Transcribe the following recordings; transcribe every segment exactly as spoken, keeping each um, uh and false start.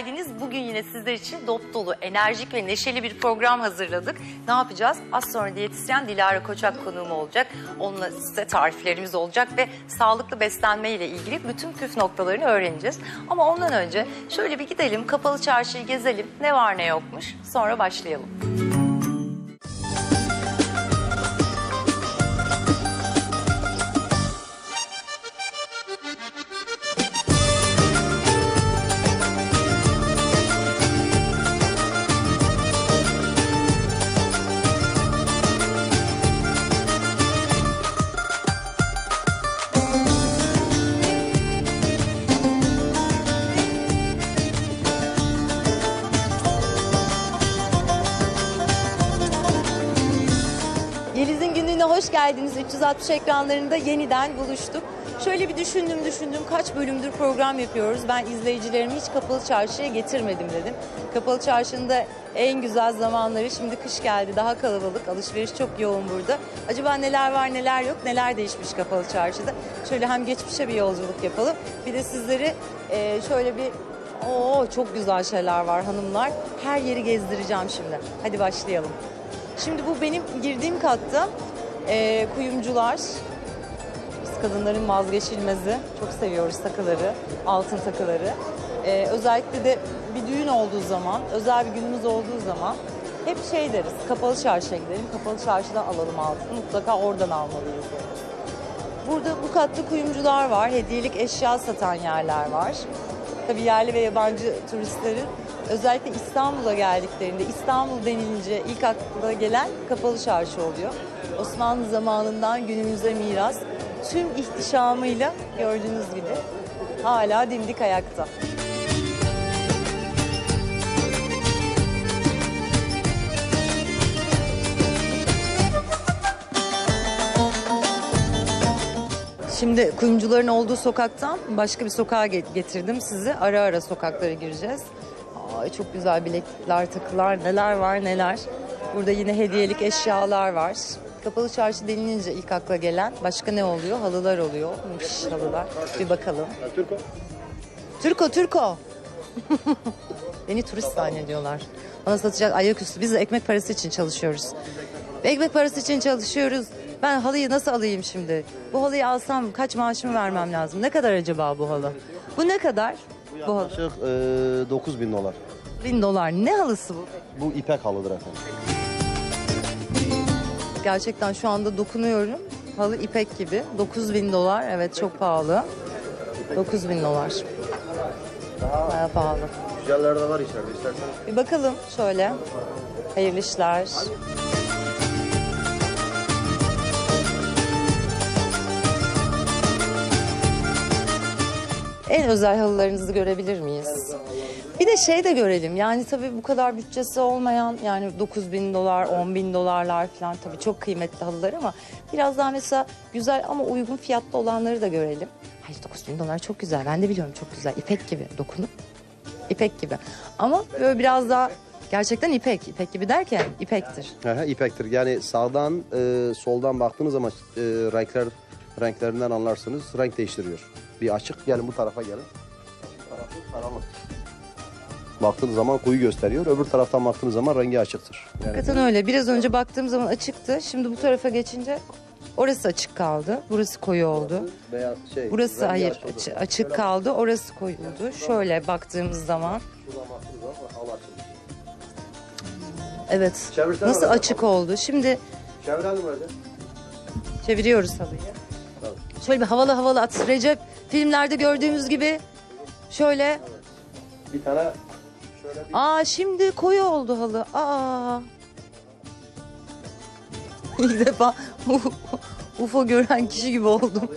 geldiniz. Bugün yine sizler için dop dolu, enerjik ve neşeli bir program hazırladık. Ne yapacağız? Az sonra diyetisyen Dilara Koçak konuğum olacak. Onunla size tariflerimiz olacak ve sağlıklı beslenme ile ilgili bütün püf noktalarını öğreneceğiz. Ama ondan önce şöyle bir gidelim, Kapalı Çarşı'yı gezelim. Ne var ne yokmuş. Sonra başlayalım. Hoş geldiniz. üç yüz altmış ekranlarında yeniden buluştuk. Şöyle bir düşündüm düşündüm kaç bölümdür program yapıyoruz. Ben izleyicilerimi hiç Kapalı Çarşı'ya getirmedim dedim. Kapalı Çarşı'nın da en güzel zamanları, şimdi kış geldi, daha kalabalık, alışveriş çok yoğun burada. Acaba neler var neler yok, neler değişmiş Kapalı Çarşı'da? Şöyle hem geçmişe bir yolculuk yapalım, bir de sizleri şöyle bir ooo çok güzel şeyler var hanımlar. Her yeri gezdireceğim şimdi. Hadi başlayalım. Şimdi bu benim girdiğim katta. E, kuyumcular, biz kadınların vazgeçilmezi, çok seviyoruz takıları, altın takıları. E, özellikle de bir düğün olduğu zaman, özel bir günümüz olduğu zaman hep şey deriz, Kapalı Çarşı'ya gidelim, Kapalı Çarşı'da alalım altını, mutlaka oradan almalıyız deriz. Burada bu katlı kuyumcular var, hediyelik eşya satan yerler var. Tabii yerli ve yabancı turistlerin özellikle İstanbul'a geldiklerinde İstanbul denilince ilk akla gelen Kapalı Çarşı oluyor. Osmanlı zamanından günümüze miras, tüm ihtişamıyla gördüğünüz gibi hala dimdik ayakta. Şimdi kuyumcuların olduğu sokaktan başka bir sokağa getirdim sizi. Ara ara sokaklara gireceğiz. Ay çok güzel bileklikler, takılar, neler var neler. Burada yine hediyelik eşyalar var. Kapalı Çarşı denilince ilk akla gelen başka ne oluyor? Halılar oluyor. Müthiş halılar. Bir bakalım. Türko. Türko, Türko. Beni turist zannediyorlar. Bana satacak ayaküstü. Biz de ekmek parası için çalışıyoruz. Ekmek parası için çalışıyoruz. Ben halıyı nasıl alayım şimdi? Bu halıyı alsam kaç maaşımı vermem lazım? Ne kadar acaba bu halı? Bu ne kadar? Bu yaklaşık e, dokuz bin dolar. bin dolar. Ne halısı bu? Bu ipek halıdır efendim. Gerçekten şu anda dokunuyorum. Halı ipek gibi. dokuz bin dolar. Evet çok pahalı. dokuz bin dolar. Bayağı pahalı. Güzeller de var içeride isterseniz. Bir bakalım şöyle. Hayırlı işler. En özel halılarınızı görebilir miyiz? Bir de şey de görelim, yani tabii bu kadar bütçesi olmayan, yani dokuz bin dolar, on bin dolarlar falan tabii çok kıymetli halılar ama biraz daha mesela güzel ama uygun fiyatlı olanları da görelim. Hayır dokuz bin dolar çok güzel, ben de biliyorum çok güzel, ipek gibi dokunup, ipek gibi ama böyle biraz daha gerçekten ipek, ipek gibi derken ipektir. İpektir, yani sağdan e, soldan baktığınız zaman e, renkler renklerinden anlarsınız, renk değiştiriyor. Bir açık, gelin bu tarafa gelin. Bu tarafı karanlık. Baktığınız zaman kuyu gösteriyor. Öbür taraftan baktığınız zaman rengi açıktır. Yani hakikaten yani öyle. Biraz önce baktığım zaman açıktı. Şimdi bu tarafa geçince orası açık kaldı. Burası koyu oldu. Beyaz şey, burası hayır açık, açık kaldı. Orası koyuldu. Yani şöyle mı? Baktığımız zaman. Şuradan baktığımız zaman Allah açıldı. Evet. Çevirsen nasıl açık bakalım oldu? Şimdi çevirelim öyle. Çeviriyoruz halıyı. Tabii. Şöyle bir havalı havalı at. Recep filmlerde gördüğümüz gibi şöyle. Evet. Bir tane. Aa şimdi koyu oldu halı. Aa. İlk defa U F O gören kişi gibi oldum.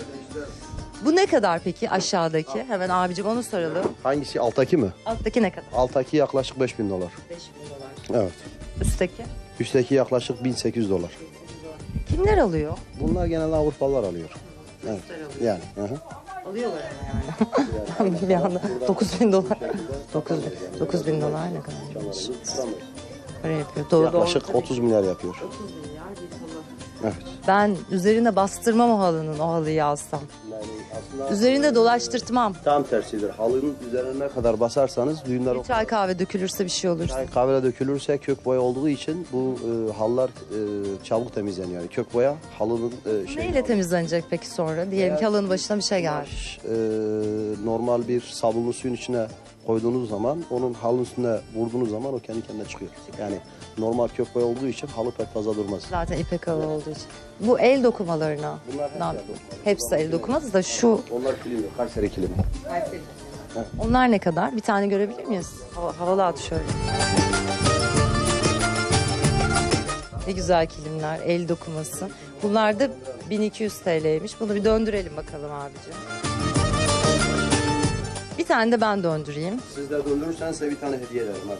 Bu ne kadar peki aşağıdaki? Hemen abicim onu soralım. Hangisi, alttaki mi? Alttaki ne kadar? Alttaki yaklaşık beş bin dolar. beş bin dolar. Evet. Üstteki? Üstteki yaklaşık bin sekiz yüz dolar. Kimler alıyor? Bunlar genelde Avrupalılar alıyor. Evet. Yani. Hı-hı. Alıyorlar ama yani. Bir anda dokuz bin dolar. dokuz bin dolar ne kadar? Böyle yapıyor. Doğru, yaklaşık doğru. otuz milyar yapıyor. otuz milyar bir dolar. Evet. Ben üzerine bastırmam o halının, o halıyı alsam. Yani aslında üzerinde e, dolaştırtmam. Tam tersidir. Halının üzerine ne kadar basarsanız düğümler... Bir çay kahve dökülürse bir şey olur. Çay kahve dökülürse kök boya olduğu için bu e, halılar e, çabuk temizleniyor. Yani kök boya halının... E, şey, neyle halı temizlenecek peki sonra? Diyelim eğer ki halının başına bir şey gelmiş. E, normal bir sabunlu suyun içine koyduğunuz zaman, onun halının üstüne vurduğunuz zaman o kendi kendine çıkıyor. Yani normal kök boya olduğu için halı pek fazla durmaz. Zaten ipek halı evet. olduğu için. Bu el dokumalarına. Bunlar hepsi el dokumaları. Hepsi el dokuması da şu. Onlar kilim yok. Kayseri kilimi. Kayseri kilimi. Onlar ne kadar? Bir tane görebilir miyiz? Hava, havalı at şöyle. Ne güzel kilimler. El dokuması. Bunlar da bin iki yüz T L'ymiş. Bunu bir döndürelim bakalım abicim. Bir tane de ben döndüreyim. Siz de döndürürsen size bir tane hediye ederim abi.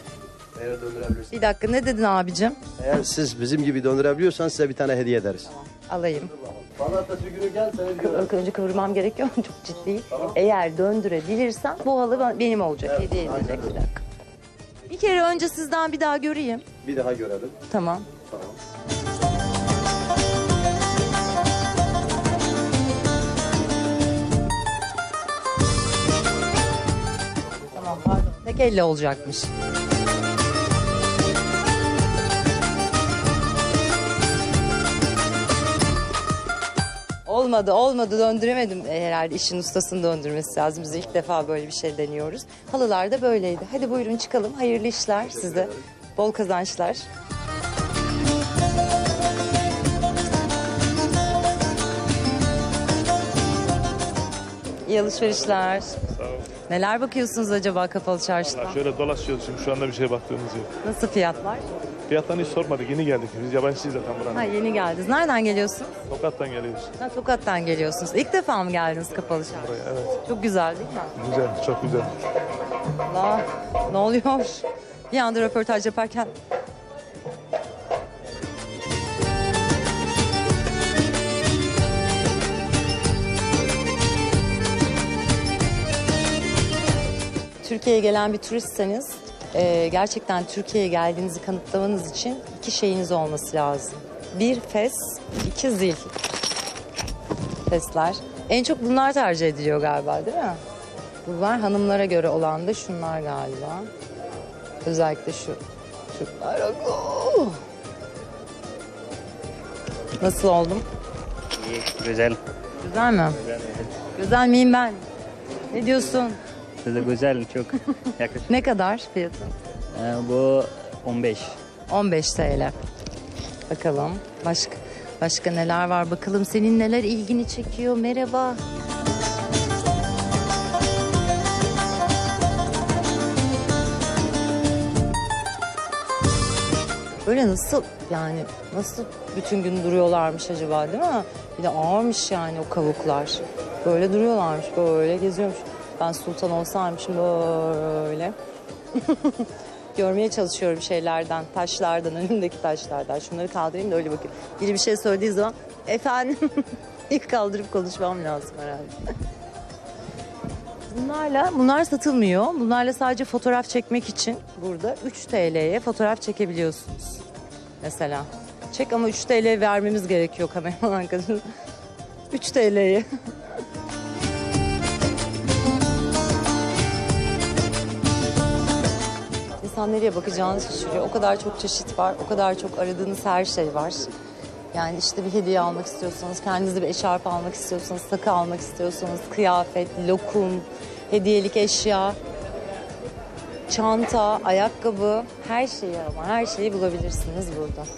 Eğer döndürebilirsiniz. Bir dakika, ne dedin abicim? Eğer siz bizim gibi döndürebiliyorsan size bir tane hediye ederiz. Tamam, alayım. Pazartesi günü gel, sana hediye. İlk önce kıvırmam gerekiyor, çok ciddi. Tamam. Eğer döndürebilirsem bu halı benim olacak, evet, hediye edilecek. Bir dakika. Bir kere önce sizden bir daha göreyim. Bir daha görelim. Tamam. Tamam. Tek elle olacakmış. Olmadı, olmadı. Döndüremedim herhalde. İşin ustasını döndürmesi lazım. Biz ilk defa böyle bir şey deniyoruz. Halılar da böyleydi. Hadi buyurun çıkalım. Hayırlı işler size. Bol kazançlar. İyi alışverişler. Sağ olun. Neler bakıyorsunuz acaba Kapalı Çarşı'da? Vallahi şöyle dolaşıyoruz şimdi, şu anda bir şey baktığımız yok. Nasıl fiyatlar? Fiyatlarını hiç sormadık, yeni geldik. Biz yabancıyız zaten buranın. Ha, yeni geldiniz. Nereden geliyorsunuz? Tokat'tan geliyoruz. Ha, Tokat'tan geliyorsunuz. İlk defa mı geldiniz Kapalı Çarşı'ya? Evet. Çok güzel değil mi? Güzel, çok güzel. Allah, ne oluyor? Bir anda röportaj yaparken... Türkiye'ye gelen bir turistseniz e, gerçekten Türkiye'ye geldiğinizi kanıtlamanız için iki şeyiniz olması lazım. Bir fes, iki zil. Fesler. En çok bunlar tercih ediliyor galiba, değil mi? Bunlar hanımlara göre olan da şunlar galiba. Özellikle şu. Şunlar. Oh! Nasıl oldum? İyi, güzel. Güzel mi? Güzel, evet. Güzel miyim ben? Ne diyorsun? Size güzel, çok yakışık. Ne kadar fiyatı? Ee, bu on beş. on beş T L. Bakalım başka başka neler var, bakalım senin neler ilgini çekiyor. Merhaba. Böyle nasıl yani, nasıl bütün gün duruyorlarmış acaba, değil mi? Bir de ağırmış yani o kavuklar. Böyle duruyorlarmış, böyle geziyormuş. Ben sultan olsaymışım böyle. Görmeye çalışıyorum şeylerden, taşlardan, önümdeki taşlardan. Şunları kaldırayım da öyle bakayım. Biri bir şey söylediği zaman, efendim, ilk kaldırıp konuşmam lazım herhalde. Bunlarla, bunlar satılmıyor. Bunlarla sadece fotoğraf çekmek için burada üç T L'ye fotoğraf çekebiliyorsunuz. Mesela. Çek ama üç T L vermemiz gerekiyor kameraman arkadaşım. üç T L'ye. İnsan nereye bakacağını şaşırıyor. O kadar çok çeşit var, o kadar çok aradığınız her şey var. Yani işte bir hediye almak istiyorsanız, kendinize bir eşarp almak istiyorsanız, takı almak istiyorsanız, kıyafet, lokum, hediyelik eşya, çanta, ayakkabı, her şeyi ama her şeyi bulabilirsiniz burada.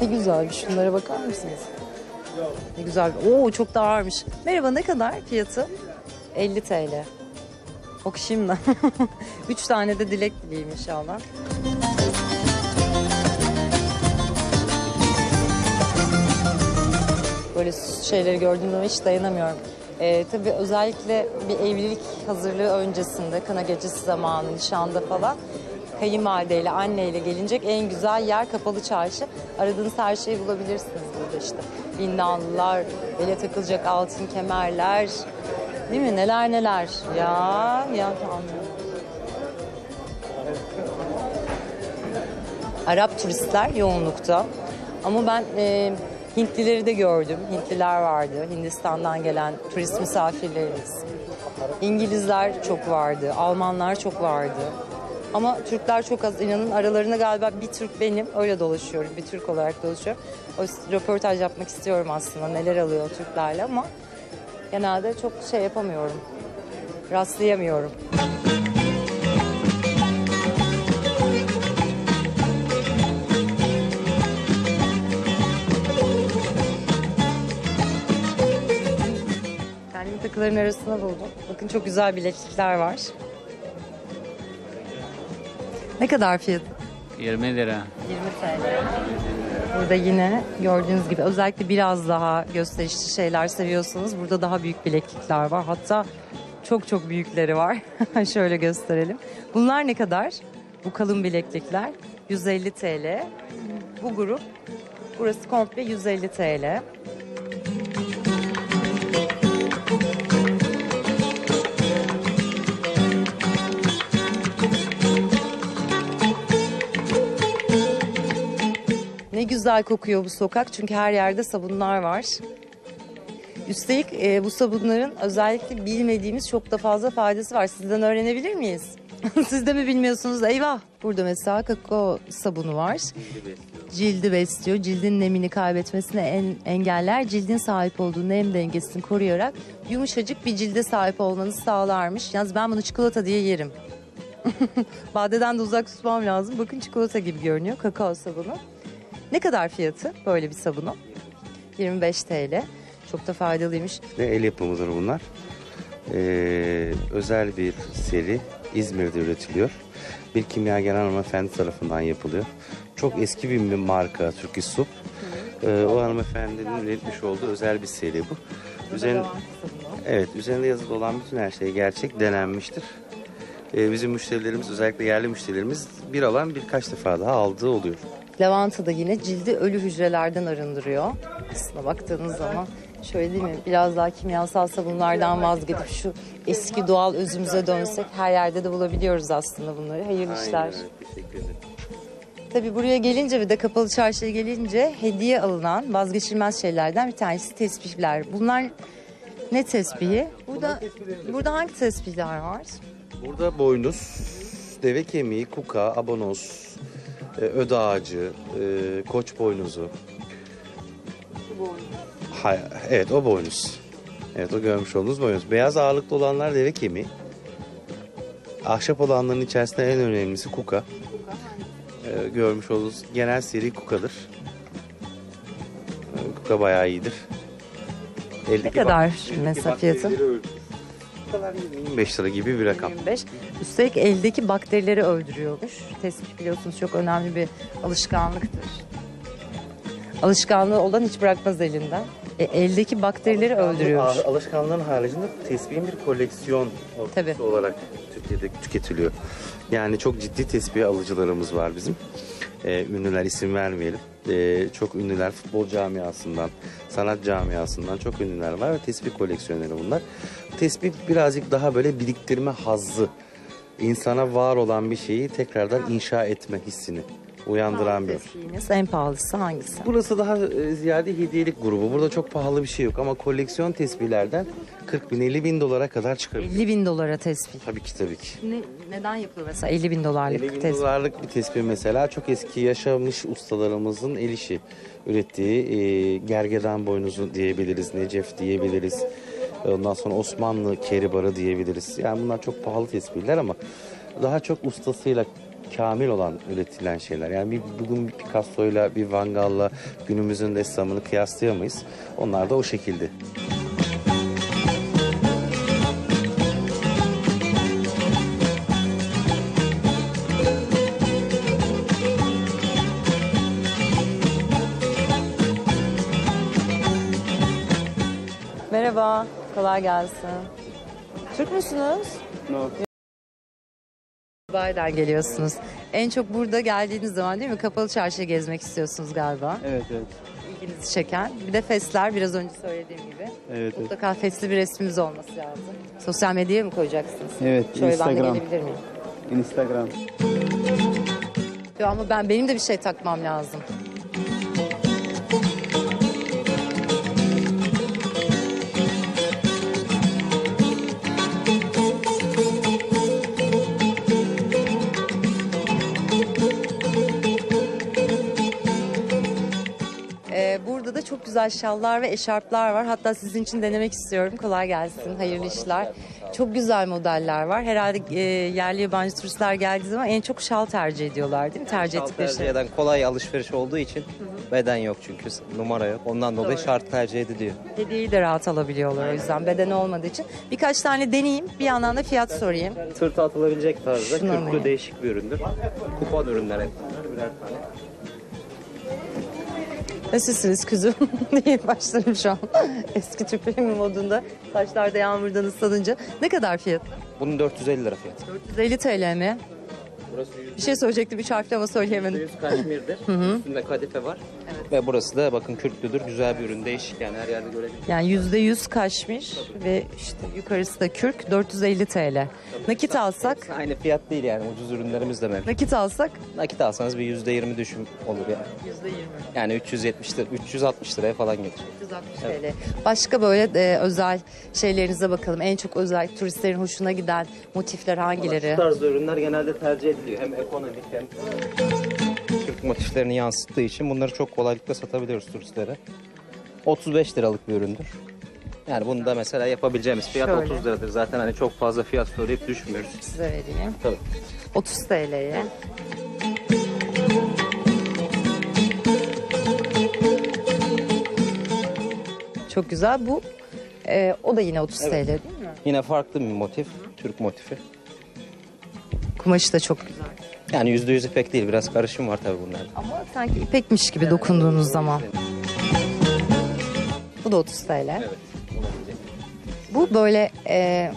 Ne güzel, şunlara bakar mısınız? Ne güzel, ooo çok da ağırmış. Merhaba, ne kadar fiyatı? elli T L. Okuyayım da. Üç tane de dilek dileyim inşallah. Böyle şeyleri gördüğümde hiç dayanamıyorum. Ee, tabii özellikle bir evlilik hazırlığı öncesinde, kına gecesi zamanı, nişanda falan, kayınvalideyle, anneyle gelinecek en güzel yer Kapalı Çarşı. Aradığınız her şeyi bulabilirsiniz burada işte. Bindanlılar, ele takılacak altın kemerler... Değil mi? Neler neler. Ya, ya tamam. Arap turistler yoğunlukta. Ama ben e, Hintlileri de gördüm. Hintliler vardı. Hindistan'dan gelen turist misafirlerimiz. İngilizler çok vardı. Almanlar çok vardı. Ama Türkler çok az. İnanın aralarında galiba bir Türk benim. Öyle dolaşıyorum. Bir Türk olarak dolaşıyorum. O röportaj yapmak istiyorum aslında. Neler alıyor Türklerle ama genelde çok şey yapamıyorum. Rastlayamıyorum. Kendimi takıların arasına buldum. Bakın çok güzel bileklikler var. Ne kadar fiyatı? yirmi lira. yirmi T L. Burada yine gördüğünüz gibi özellikle biraz daha gösterişli şeyler seviyorsanız burada daha büyük bileklikler var. Hatta çok çok büyükleri var. Şöyle gösterelim. Bunlar ne kadar? Bu kalın bileklikler yüz elli T L. Bu grup, burası komple yüz elli T L. Ne güzel kokuyor bu sokak çünkü her yerde sabunlar var. Üstelik e, bu sabunların özellikle bilmediğimiz çok da fazla faydası var. Sizden öğrenebilir miyiz? Siz de mi bilmiyorsunuz? Eyvah! Burada mesela kakao sabunu var. Cildi besliyor. Cildi besliyor. Cildin nemini kaybetmesine en, engeller. Cildin sahip olduğu nem dengesini koruyarak yumuşacık bir cilde sahip olmanızı sağlarmış. Yalnız ben bunu çikolata diye yerim. Badeden de uzak tutmam lazım. Bakın çikolata gibi görünüyor kakao sabunu. Ne kadar fiyatı böyle bir sabunu? yirmi beş T L. Çok da faydalıymış. El yapımıdır bunlar. Ee, özel bir seri. İzmir'de üretiliyor. Bir kimyager hanımefendi tarafından yapılıyor. Çok eski bir marka Türkisup. Ee, o hanımefendinin üretmiş olduğu özel bir seri bu. Üzerinde, evet, üzerinde yazılı olan bütün her şey gerçek, denenmiştir. Ee, bizim müşterilerimiz, özellikle yerli müşterilerimiz bir alan birkaç defa daha aldığı oluyor. Lavanta da yine cildi ölü hücrelerden arındırıyor. Aslına baktığınız zaman şöyle değil mi? Biraz daha kimyasal sabunlardan vazgeçip şu eski doğal özümüze dönsek her yerde de bulabiliyoruz aslında bunları. Hayırlı Aynen, işler. Teşekkür ederim. Tabii buraya gelince ve de Kapalı Çarşı'ya gelince hediye alınan vazgeçilmez şeylerden bir tanesi tespihler. Bunlar ne tespihi? Burada, burada hangi tespihler var? Burada boynuz, deve kemiği, kuka, abonos, öde ağacı, e, koç boynuzu. Boynuz. Hayır, evet o boynuz. Evet o görmüş olduğunuz boynuz. Beyaz ağırlıklı olanlar deve kemiği. Ahşap olanların içerisinde en önemlisi kuka. kuka. E, görmüş olduğunuz genel seri kukadır. E, kuka bayağı iyidir. Ne kadar mesela fiyatı? yirmi beş lira gibi bir rakam. yirmi beş. Üstelik eldeki bakterileri öldürüyormuş. Tespih biliyorsunuz çok önemli bir alışkanlıktır. Alışkanlığı olan hiç bırakmaz elinden. E, eldeki bakterileri öldürüyormuş. Alışkanlığın haricinde tespihin bir koleksiyon ortası olarak Türkiye'de tüketiliyor. Yani çok ciddi tespih alıcılarımız var bizim. E, ünlüler isim vermeyelim. E, çok ünlüler futbol camiasından, sanat camiasından çok ünlüler var ve tespih koleksiyonları bunlar. Tespih birazcık daha böyle biriktirme hazzı, insana var olan bir şeyi tekrardan inşa etme hissini uyandıran bir. En pahalısı hangisi? Burası daha ziyade hediyelik grubu. Burada çok pahalı bir şey yok ama koleksiyon tespihlerden kırk bin elli bin dolara kadar çıkabiliyor. elli bin dolara tespih. Tabii ki tabii ki. Ne, neden yapılıyor mesela elli bin dolarlık tespih? elli bin dolarlık bir tespih mesela çok eski yaşamış ustalarımızın el işi ürettiği e, gergedan boynuzu diyebiliriz, necef diyebiliriz. Ondan sonra Osmanlı keribarı diyebiliriz. Yani bunlar çok pahalı tespihler ama daha çok ustasıyla kamil olan üretilen şeyler. Yani bir, bugün bir Picasso'yla, bir Van Gaal'la günümüzün ressamını kıyaslayamayız. Onlar da o şekilde. Merhaba, kolay gelsin. Türk müsünüz? No. Dubai'den geliyorsunuz. En çok burada geldiğiniz zaman değil mi? Kapalı Çarşı'ya gezmek istiyorsunuz galiba. Evet, evet. İlginizi çeken. Bir de fesler, biraz önce söylediğim gibi. Evet, mutlaka evet. Fesli bir resmimiz olması lazım. Sosyal medyaya mı koyacaksınız? Evet, şöyle Instagram. Şöyle ben de gelebilir miyim? Instagram. Yo, ama ben benim de bir şey takmam lazım. güzel şallar ve eşarplar var. Hatta sizin için denemek istiyorum. Kolay gelsin. Hayırlı işler. Çok güzel modeller var. Herhalde e, yerli yabancı turistler geldiği zaman en çok şal tercih ediyorlar değil mi? Yani tercih şal ettikleri tercih eden şey. Kolay alışveriş olduğu için hı hı. Beden yok çünkü numara yok. Ondan dolayı doğru. Şart tercih ediliyor. Hediyeyi de rahat alabiliyorlar o yüzden beden olmadığı için. Birkaç tane deneyeyim. Bir yandan da fiyat sorayım. Sırt atılabilecek tarzda kürklü değişik bir üründür. Kupon ürünleri. Birer tane. Nasılsınız kızım diye başlarım şu an. Eski tüpeğim modunda. Saçlarda yağmurdan ıslanınca. Ne kadar fiyat? Bunun dört yüz elli lira fiyatı. dört yüz elli T L mi? Burası bir şey söyleyecektim. Üç harfli ama söyleyemedim. yüz kaşmirdir. Üstünde kadife var. Evet. Ve burası da bakın kürklüdür. Güzel bir ürün. Değişik yani her yerde görebilirsiniz. Yani yüzde yüz kaşmir tabii. Ve işte yukarısı da kürk. dört yüz elli T L. Tabii. Nakit alsak? Aynı fiyat değil yani. Ucuz ürünlerimiz de mevcut. Nakit alsak? Nakit alsanız bir yüzde yirmi düşüm olur yani. yüzde yirmi. Yani üç yüz yetmiş, üç yüz altmış liraya falan gelir. üç yüz altmış T L. Evet. Başka böyle e, özel şeylerinize bakalım. En çok özel turistlerin hoşuna giden motifler hangileri? Bu tarzda ürünler genelde tercih edilir. Hem ekonomik hem Türk motiflerini yansıttığı için bunları çok kolaylıkla satabiliyoruz turistlere. otuz beş liralık bir üründür. Yani bunu da mesela yapabileceğimiz fiyat şöyle. otuz liradır. Zaten hani çok fazla fiyat söyleyip düşmüyoruz. Size vereyim. Tabii. otuz T L'ye. Çok güzel bu. Ee, o da yine otuz evet. T L değil mi? Yine farklı bir motif. Türk motifi. Kumaşı da çok güzel. Yani yüzde yüz ipek değil, biraz karışım var tabii bunlarda. Ama sanki ipekmiş gibi yani, dokunduğunuz zaman. Bu da otuz T L. Evet. Bu böyle e,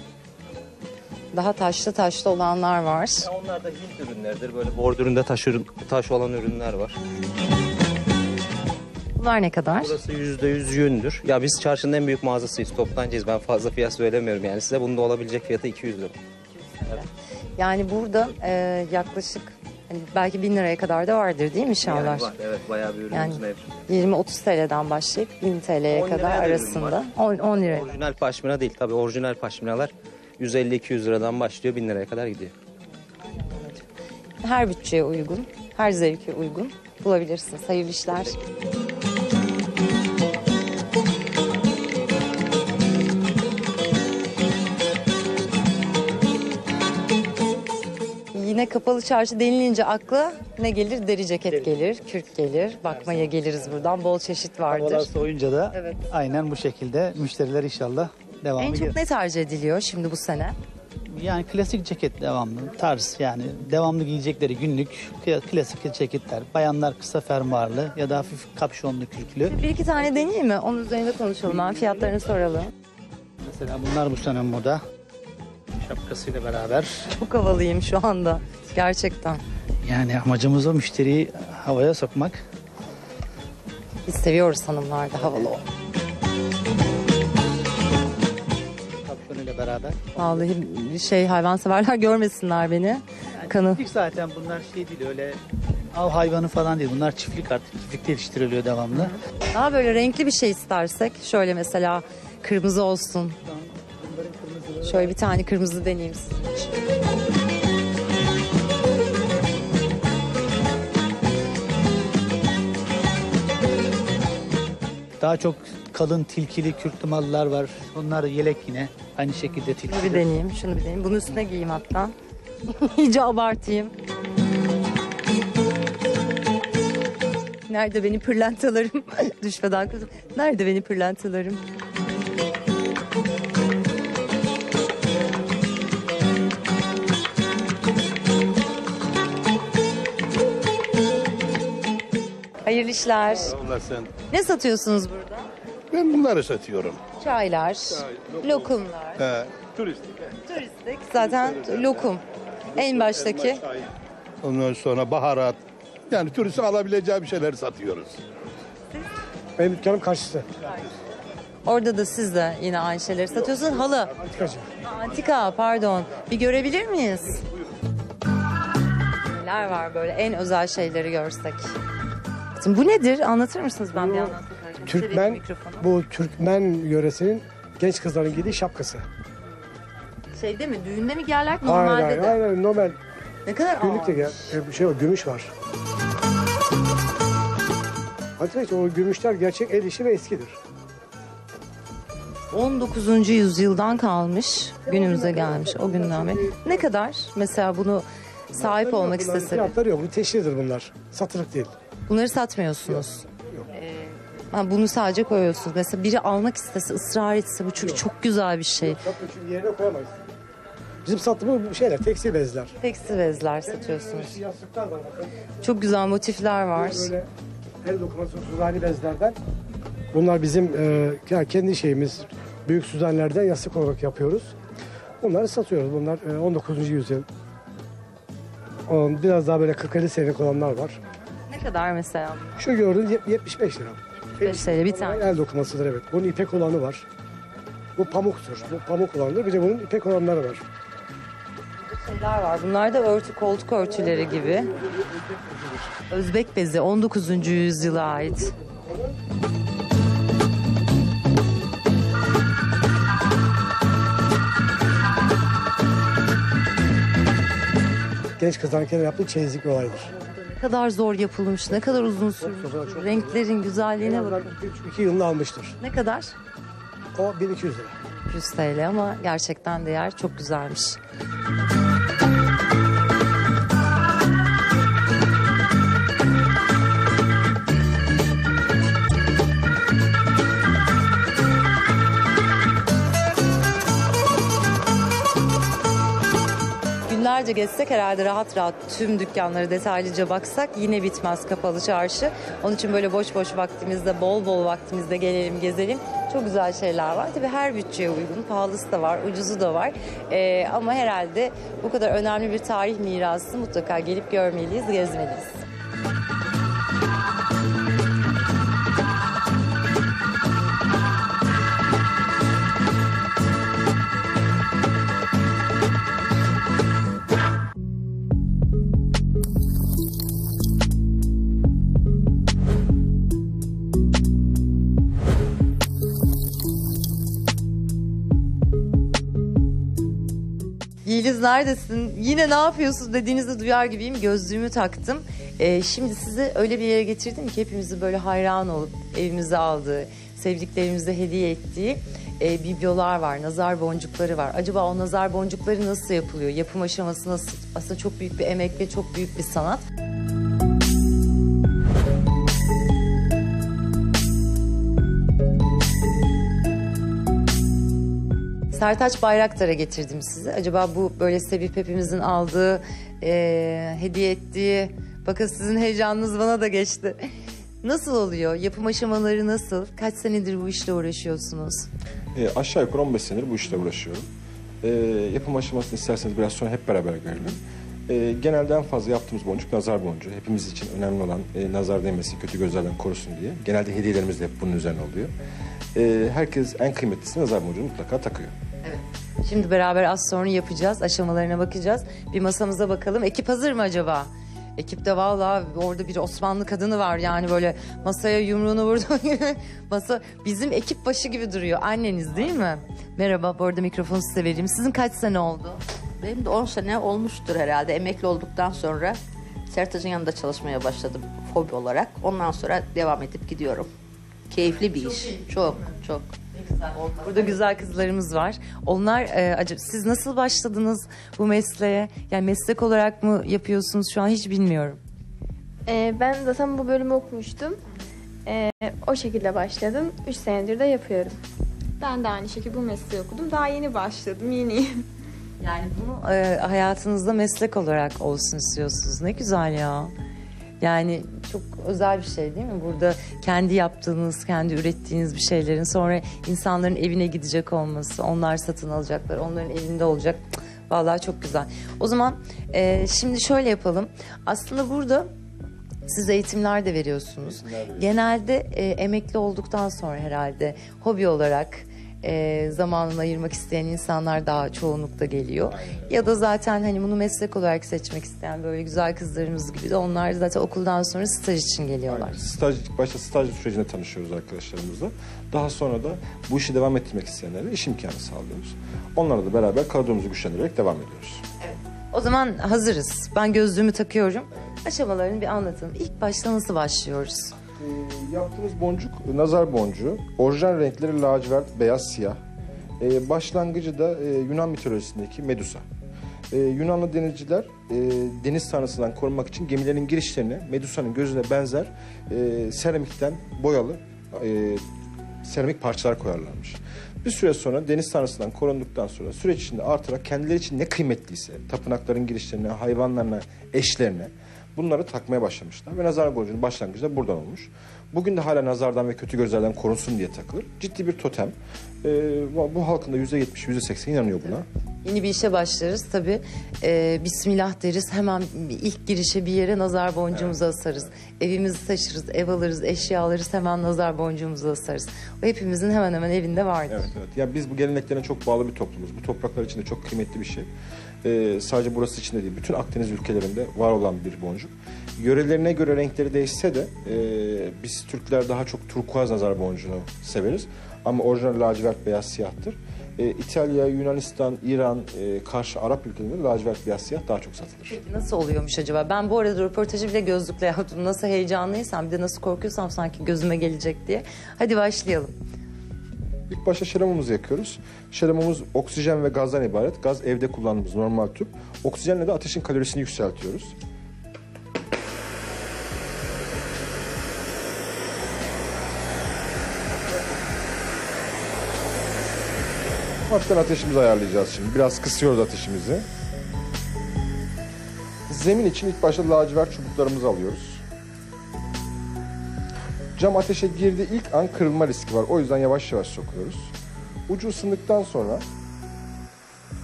daha taşlı taşlı olanlar var. Ya onlar da Hint ürünlerdir, böyle bordüründe taş, ürün, taş olan ürünler var. Bunlar ne kadar? Burası yüzde yüz yündür. Ya biz çarşının en büyük mağazasıyız, toptancıyız. Ben fazla fiyat söylemiyorum yani size. Bunun da olabilecek fiyatı iki yüz lira. Evet. Yani burada e, yaklaşık hani belki bin liraya kadar da vardır değil mi şallar? Yani var, evet bayağı bir ürünümüz mevcut. Yani yirmi otuz T L'den başlayıp bin T L'ye kadar arasında. on liraya. Orijinal paşmina değil tabii, orijinal paşminalar yüz elli iki yüz liradan başlıyor, bin liraya kadar gidiyor. Her bütçeye uygun, her zevke uygun bulabilirsiniz. Hayırlı işler. Yine Kapalı Çarşı denilince akla ne gelir? Deri ceket Deli. gelir, kürk gelir, bakmaya geliriz buradan. Bol çeşit vardır. Havalar soğuyunca da evet. Aynen bu şekilde müşteriler inşallah devamlı. En çok gelir. Ne tercih ediliyor şimdi bu sene? Yani klasik ceket devamlı, tarz yani devamlı giyecekleri günlük klasik ceketler. Bayanlar kısa fermuarlı ya da hafif kapşonlu kürklü. Bir iki tane deneyeyim mi? Onun üzerinde konuşalım ben, fiyatlarını soralım. Mesela bunlar bu sene moda. Şapkasıyla beraber. Çok havalıyım şu anda. Gerçekten. Yani amacımız o müşteriyi havaya sokmak. Biz seviyoruz hanımlarda havalı o. Kapşonuyla beraber. Vallahi şey hayvanseverler görmesinler beni. Yani kanı. Çiftlik zaten bunlar şey değil öyle av hayvanı falan değil. Bunlar çiftlik artık. Çiftlikte yetiştiriliyor devamlı. Daha böyle renkli bir şey istersek. Şöyle mesela kırmızı olsun. Şöyle bir tane kırmızı deneyeyim sizin için. Daha çok kalın tilkili kürklü mallar var. Bunlar yelek yine. Aynı şekilde tilkili. Şunu bir deneyeyim, şunu bir deneyeyim. Bunun üstüne giyeyim hatta. İyice abartayım. Nerede benim pırlantalarım? Düşmeden kızım. Nerede benim pırlantalarım? Hayırlı işler. Ne satıyorsunuz burada? Ben bunları satıyorum. Çaylar, Çay, lokum. lokumlar. He. Turistik. He. Turistik. Zaten turistik lokum. He. En baştaki. Elma, ondan sonra baharat. Yani turistin alabileceği bir şeyleri satıyoruz. Benim dükkanım karşısı. Orada da siz de yine aynı şeyleri satıyorsunuz. Halı. Antikacı. Antika pardon. Bir görebilir miyiz? Neler var böyle en özel şeyleri görsek? Bu nedir? Anlatır mısınız ben bir anlatayım? Türkmen, bu Türkmen yöresinin genç kızların giydiği şapkası. Şeyde mi? Düğünde mi giyerler? Normalde hayır, de. Hayır, hayır, normal. Ne kadar ağır? Günlükte gel. Bir şey var, gümüş var. Hatırlayın ki o gümüşler gerçek el işi ve eskidir. on dokuzuncu yüzyıldan kalmış, günümüze gelmiş o günden beri. Ne kadar mesela bunu sahip olmak istesek? Fiyatları yok, bu teşhirdir bunlar, satılık değil. Bunları satmıyorsunuz. Yok. Yok. Bunu sadece koyuyorsunuz. Mesela biri almak istese, ısrar etse bu çünkü yok. Çok güzel bir şey. Yok, çünkü yerine koyamayız. Bizim sattığımız şeyler, tekstil bezler. Tekstil bezler satıyorsunuz. Yastıklar var bakın. Çok güzel motifler var. Böyle el dokuması suzani bezlerden. Bunlar bizim e, kendi şeyimiz, büyük suzanilerden yastık olarak yapıyoruz. Bunları satıyoruz. Bunlar e, on dokuzuncu yüzyıl. On, biraz daha böyle kırk elli senelik olanlar var. Ne kadar mesela? Şu gördüğünüz yetmiş beş lira. yetmiş beş lira bir tane. El dokumasıdır evet. Bunun ipek olanı var. Bu pamuktur. Bu pamuk olanıdır. Bir de bunun ipek olanları var. Şeyler var. Bunlar da örtü, koltuk örtüleri gibi. Özbek bezi on dokuzuncu yüzyıla ait. Genç kızların kendine yaptığı çeyizlik bir olaydır. Ne kadar zor yapılmış, ne kadar uzun sürmüş. Renklerin güzelliğine bakın. üç iki yılını almıştır. Ne kadar? O bin iki yüz lira. yüz T L ama gerçekten değer çok güzelmiş. Günlerce gezsek herhalde rahat rahat tüm dükkanları detaylıca baksak yine bitmez Kapalı Çarşı. Onun için böyle boş boş vaktimizde, bol bol vaktimizde gelelim, gezelim. Çok güzel şeyler var. Tabii her bütçeye uygun. Pahalısı da var, ucuzu da var. Ee, ama herhalde bu kadar önemli bir tarih mirası mutlaka gelip görmeliyiz, gezmeliyiz. Yeliz neredesin? Yine ne yapıyorsun dediğinizde duyar gibiyim. Gözlüğümü taktım. Ee, şimdi sizi öyle bir yere getirdim ki hepimizi böyle hayran olup evimize aldığı, sevdiklerimize hediye ettiği e, biblolar var, nazar boncukları var. Acaba o nazar boncukları nasıl yapılıyor? Yapım aşaması nasıl? Aslında çok büyük bir emek ve çok büyük bir sanat. Sertaç Bayraktar'a getirdim sizi. Acaba bu böyle sevip hepimizin aldığı, e, hediye ettiği... Bakın sizin heyecanınız bana da geçti. Nasıl oluyor? Yapım aşamaları nasıl? Kaç senedir bu işle uğraşıyorsunuz? E, aşağı yukarı on beş senedir bu işle uğraşıyorum. E, yapım aşamasını isterseniz biraz sonra hep beraber görelim. E, genelde en fazla yaptığımız boncuk nazar boncuğu. Hepimiz için önemli olan e, nazar değmesin, kötü gözlerden korusun diye. Genelde hediyelerimiz de hep bunun üzerine oluyor. E, herkes en kıymetlisi nazar boncuğu mutlaka takıyor. Şimdi beraber az sonra yapacağız, aşamalarına bakacağız. Bir masamıza bakalım. Ekip hazır mı acaba? Ekipte valla orada bir Osmanlı kadını var. Yani böyle masaya yumruğunu vurduğu gibi. Masa bizim ekip başı gibi duruyor. Anneniz değil mi? Merhaba, bu arada mikrofonu size vereyim. Sizin kaç sene oldu? Benim de on sene olmuştur herhalde. Emekli olduktan sonra Sertac'ın yanında çalışmaya başladım hobi olarak. Ondan sonra devam edip gidiyorum. Keyifli bir iş. Çok, çok. Burada güzel kızlarımız var. Onlar e, acaba siz nasıl başladınız bu mesleğe? Yani meslek olarak mı yapıyorsunuz şu an hiç bilmiyorum. Ee, ben zaten bu bölümü okumuştum. Ee, o şekilde başladım. Üç senedir de yapıyorum. Ben de aynı şekilde bu mesleği okudum. Daha yeni başladım. Yeniyim. Yani bunu e, hayatınızda meslek olarak olsun istiyorsunuz. Ne güzel ya. Yani çok özel bir şey değil mi? Burada kendi yaptığınız, kendi ürettiğiniz bir şeylerin sonra insanların evine gidecek olması, onlar satın alacaklar, onların elinde olacak. Vallahi çok güzel. O zaman e, şimdi şöyle yapalım. Aslında burada siz eğitimler de veriyorsunuz. Eğitimler genelde e, emekli olduktan sonra herhalde hobi olarak e, zamanını ayırmak isteyen insanlar daha çoğunlukta geliyor. Ya da zaten hani bunu meslek olarak seçmek isteyen böyle güzel kızlarımız gibi de onlar zaten okuldan sonra staj için geliyorlar. Aynen. Staj, başta staj sürecinde tanışıyoruz arkadaşlarımızla. Daha sonra da bu işi devam ettirmek isteyenlere iş imkanı sağlıyoruz. Onlarla da beraber kadromuzu güçlendirerek devam ediyoruz. Evet. O zaman hazırız. Ben gözlüğümü takıyorum. Aşamalarını bir anlatın. İlk başta nasıl başlıyoruz? E, yaptığımız boncuk nazar boncuğu. Orijinal renkleri lacivert, beyaz, siyah. E, başlangıcı da e, Yunan mitolojisindeki Medusa. E, Yunanlı denizciler e, deniz tanrısından korunmak için gemilerin girişlerini Medusa'nın gözüne benzer e, seramikten boyalı e, seramik parçalar koyarlarmış. Bir süre sonra deniz tanrısından korunduktan sonra süreç içinde artarak kendileri için ne kıymetliyse tapınakların girişlerine, hayvanlarına, eşlerine bunları takmaya başlamışlar. Ve nazar boncuğunun başlangıcı da buradan olmuş. Bugün de hala nazardan ve kötü gözlerden korunsun diye takılır. Ciddi bir totem. Ee, bu halkın da yüzde yetmiş, yüzde seksen inanıyor buna. Yeni bir işe başlarız tabii. Ee, Bismillah deriz. Hemen ilk girişe bir yere nazar boncuğumuzu evet. asarız. Evet. Evimizi taşırız, ev alırız, eşya alırız. Hemen nazar boncuğumuzu asarız. O hepimizin hemen hemen evinde vardır. Evet, evet. Ya biz bu geleneklerine çok bağlı bir toplumuz. Bu topraklar için de çok kıymetli bir şey. Ee, sadece burası için de değil, bütün Akdeniz ülkelerinde var olan bir boncuk. Yörelerine göre renkleri değişse de e, biz Türkler daha çok turkuaz nazar boncuğunu severiz. Ama orijinal lacivert beyaz siyahtır. E, İtalya, Yunanistan, İran, e, karşı Arap ülkelerinde lacivert beyaz siyah daha çok satılır. Peki nasıl oluyormuş acaba? Ben bu arada röportajı bile gözlükle yaptım. Nasıl heyecanlıysam bir de nasıl korkuyorsam sanki gözüme gelecek diye. Hadi başlayalım. İlk başta şeramamızı yakıyoruz. Şeramamız oksijen ve gazdan ibaret. Gaz evde kullandığımız normal tüp. Oksijenle de ateşin kalorisini yükseltiyoruz. Hafiften ateşimizi ayarlayacağız şimdi. Biraz kısıyoruz ateşimizi. Zemin için ilk başta lacivert çubuklarımızı alıyoruz. Cam ateşe girdiği ilk an kırılma riski var. O yüzden yavaş yavaş sokuyoruz. Ucu ısındıktan sonra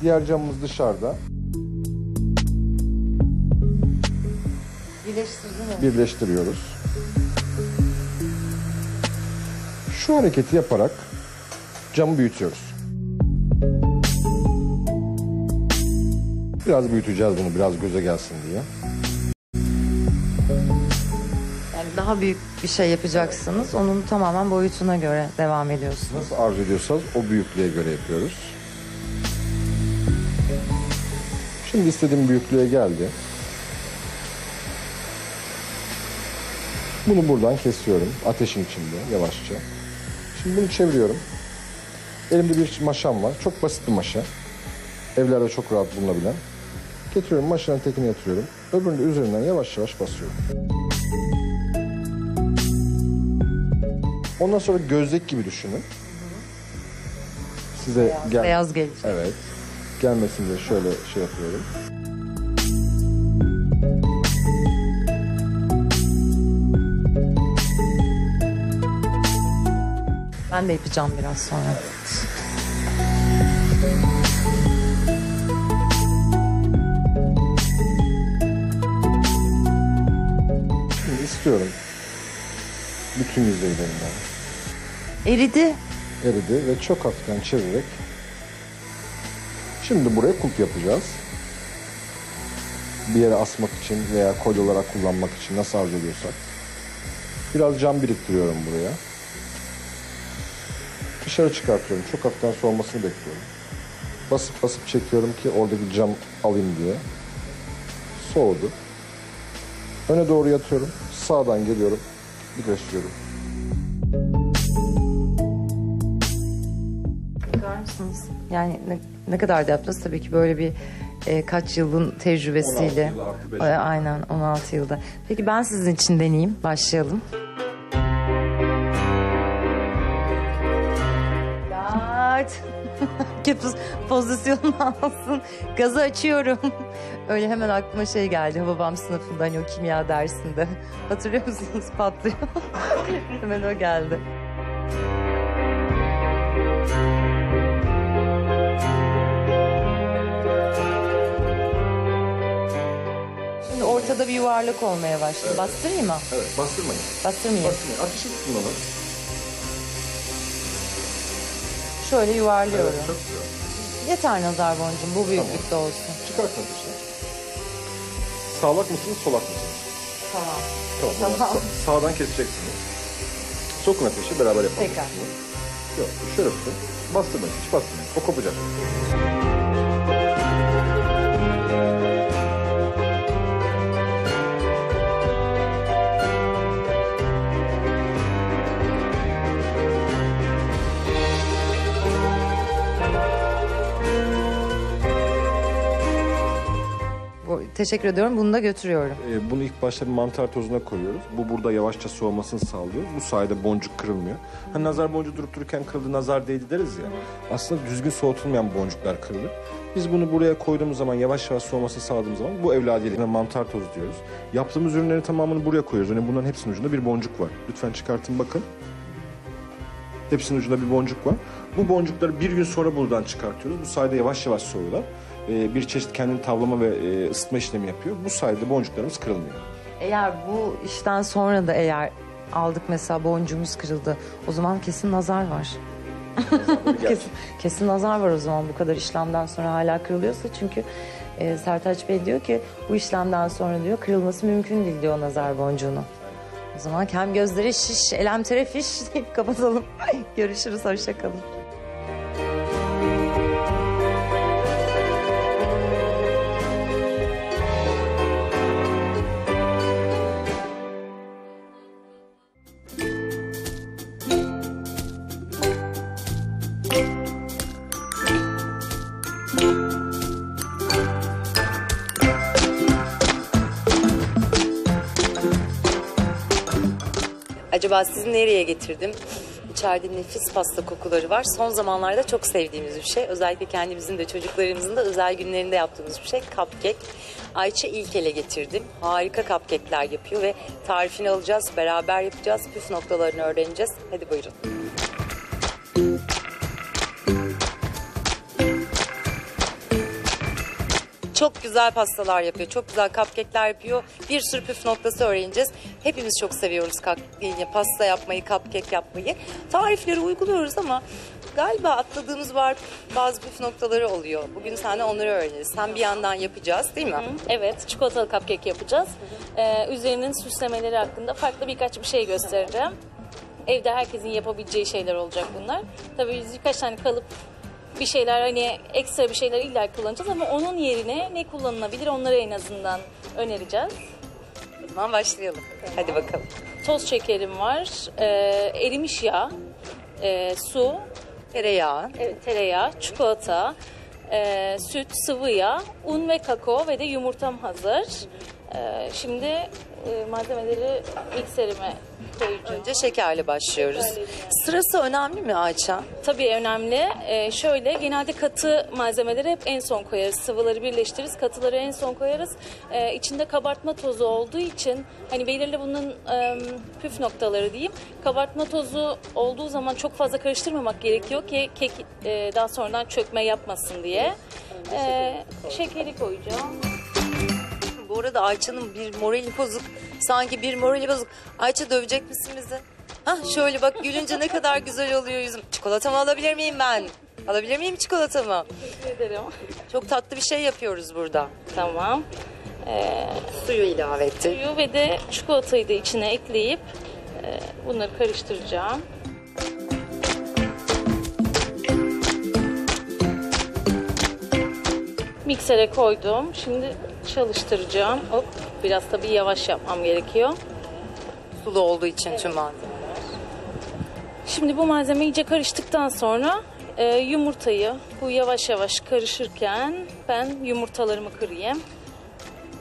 diğer camımız dışarıda. Birleştirdiniz mi? Birleştiriyoruz. Şu hareketi yaparak camı büyütüyoruz. Biraz büyüteceğiz bunu, biraz göze gelsin diye. Yani daha büyük bir şey yapacaksınız, onun tamamen boyutuna göre devam ediyorsunuz. Nasıl arzu ediyorsanız o büyüklüğe göre yapıyoruz. Şimdi istediğim büyüklüğe geldi. Bunu buradan kesiyorum, ateşin içinde yavaşça. Şimdi bunu çeviriyorum. Elimde bir maşam var, çok basit bir maşa. Evlerde çok rahat bulunabilen. Getiriyorum, maşanın tekini yatırıyorum. Öbürünü de üzerinden yavaş yavaş basıyorum. Ondan sonra gözlük gibi düşünün. Size beyaz, gel beyaz gelecek. Evet. Gelmesin diye şöyle şey yapıyorum. Ben de yapacağım biraz sonra. Evet. İstiyorum. Bütün yüzeylerinden. Eridi. Eridi ve çok hafiften çevirerek. Şimdi buraya kulp yapacağız. Bir yere asmak için veya kolye olarak kullanmak için nasıl arzu ediyorsak. Biraz cam biriktiriyorum buraya. Dışarı çıkartıyorum. Çok hafiften soğumasını bekliyorum. Basıp basıp çekiyorum ki oradaki cam alayım diye. Soğudu. Öne doğru yatıyorum. Sağdan geliyorum. Birleştiriyorum. Bakar mısınız? Yani ne, ne kadar da yaptınız? Tabii ki böyle bir e, kaç yılın tecrübesiyle. on altı yıl, aynen on altı yılda. Peki ben sizin için deneyeyim. Başlayalım. Dert. Pozisyonunu alsın. Gazı açıyorum. Öyle hemen aklıma şey geldi. Babam sınıfında hani o kimya dersinde. Hatırlıyor musunuz? Patlıyor. Hemen o geldi. Şimdi ortada bir yuvarlak olmaya başladı. Evet. Bastırayım mı? Evet, bastırmayın. Bastırmayayım. Bastırmayın. Ateşi tutmalı. Şöyle yuvarlıyorum. Evet, çok güzel. Yeter nazar boncuğum, bu büyüklükte tamam. olsun. Çıkartın işte. Sağlak mısınız, solak mısınız? Tamam. Tamam. tamam. Sa sağdan keseceksiniz. Sokun ateşi, beraber yapalım. Tekrar. Yok, şöyle tutun. Bastırmayın, hiç bastırmayın. O kopacak. teşekkür ediyorum. Bunu da götürüyorum. E, bunu ilk başta bir mantar tozuna koyuyoruz. Bu burada yavaşça soğumasını sağlıyor. Bu sayede boncuk kırılmıyor. Hani nazar boncuğu durup dururken kırıldı, nazar değdi deriz ya. Aslında düzgün soğutulmayan boncuklar kırılır. Biz bunu buraya koyduğumuz zaman, yavaş yavaş soğumasını sağladığımız zaman bu evladiyelik, mantar tozu diyoruz. Yaptığımız ürünlerin tamamını buraya koyuyoruz. Yani bunların hepsinin ucunda bir boncuk var. Lütfen çıkartın bakın. Hepsinin ucunda bir boncuk var. Bu boncukları bir gün sonra buradan çıkartıyoruz. Bu sayede yavaş yavaş soğuyorlar. Ee, bir çeşit kendini tavlama ve e, ısıtma işlemi yapıyor. Bu sayede boncuklarımız kırılmıyor. Eğer bu işten sonra da eğer aldık mesela boncuğumuz kırıldı, o zaman kesin nazar var. kesin, kesin nazar var o zaman, bu kadar işlemden sonra hala kırılıyorsa. Çünkü e, Sertaç Bey diyor ki bu işlemden sonra diyor kırılması mümkün değil diyor nazar boncuğunu. O zaman kem gözleri şiş, elem terefiş deyip kapatalım. Görüşürüz, hoşça kalın. Acaba sizi nereye getirdim? İçeride nefis pasta kokuları var. Son zamanlarda çok sevdiğimiz bir şey. Özellikle kendimizin de çocuklarımızın da özel günlerinde yaptığımız bir şey. Cupcake. Ayça İlkel'e getirdim. Harika cupcake'ler yapıyor ve tarifini alacağız. Beraber yapacağız. Püf noktalarını öğreneceğiz. Hadi buyurun. Çok güzel pastalar yapıyor, çok güzel cupcake'ler yapıyor. Bir sürü püf noktası öğreneceğiz. Hepimiz çok seviyoruz pasta yapmayı, cupcake yapmayı. Tarifleri uyguluyoruz ama galiba atladığımız var, bazı püf noktaları oluyor. Bugün seninle onları öğreneceğiz. Sen bir yandan yapacağız değil mi? Evet, çikolatalı cupcake yapacağız. Ee, üzerinin süslemeleri hakkında farklı birkaç bir şey göstereceğim. Evde herkesin yapabileceği şeyler olacak bunlar. Tabii biz birkaç tane kalıp... Bir şeyler, hani ekstra bir şeyler illa kullanacağız ama onun yerine ne kullanılabilir onları en azından önereceğiz. O zaman başlayalım. Tamam. Hadi bakalım. Toz şekerim var, ee, erimiş yağ, e, su, tereyağı, evet, tereyağı, çikolata, e, süt, sıvı yağ, un ve kakao ve de yumurtam hazır. E, şimdi e, malzemeleri mikserime koyacağım. Önce şekerle başlıyoruz. Şekerli. Sırası önemli mi Ayça? Tabii önemli. Ee, şöyle, genelde katı malzemeleri hep en son koyarız. Sıvıları birleştiririz, katıları en son koyarız. Ee, içinde kabartma tozu olduğu için, hani belirli bunun e, püf noktaları diyeyim. Kabartma tozu olduğu zaman çok fazla karıştırmamak gerekiyor ki kek e, daha sonradan çökme yapmasın diye. Ee, şekeri koyacağım. Bu arada Ayça'nın bir morali bozuk. Sanki bir morali bozuk. Ayça, dövecek misin bizi? Hah, şöyle bak, gülünce ne kadar güzel oluyor yüzüm. Çikolatamı alabilir miyim ben? Alabilir miyim çikolatamı? Teşekkür ederim. Çok tatlı bir şey yapıyoruz burada. Tamam. Ee, suyu ilave ettim. Suyu ve de çikolatayı da içine ekleyip e, bunları karıştıracağım. Miksere koydum. Şimdi çalıştıracağım. Hop, biraz tabii yavaş yapmam gerekiyor. Sulu olduğu için, evet, tüm malzemeler. Şimdi bu malzeme iyice karıştıktan sonra e, yumurtayı, bu yavaş yavaş karışırken ben yumurtalarımı kırayım.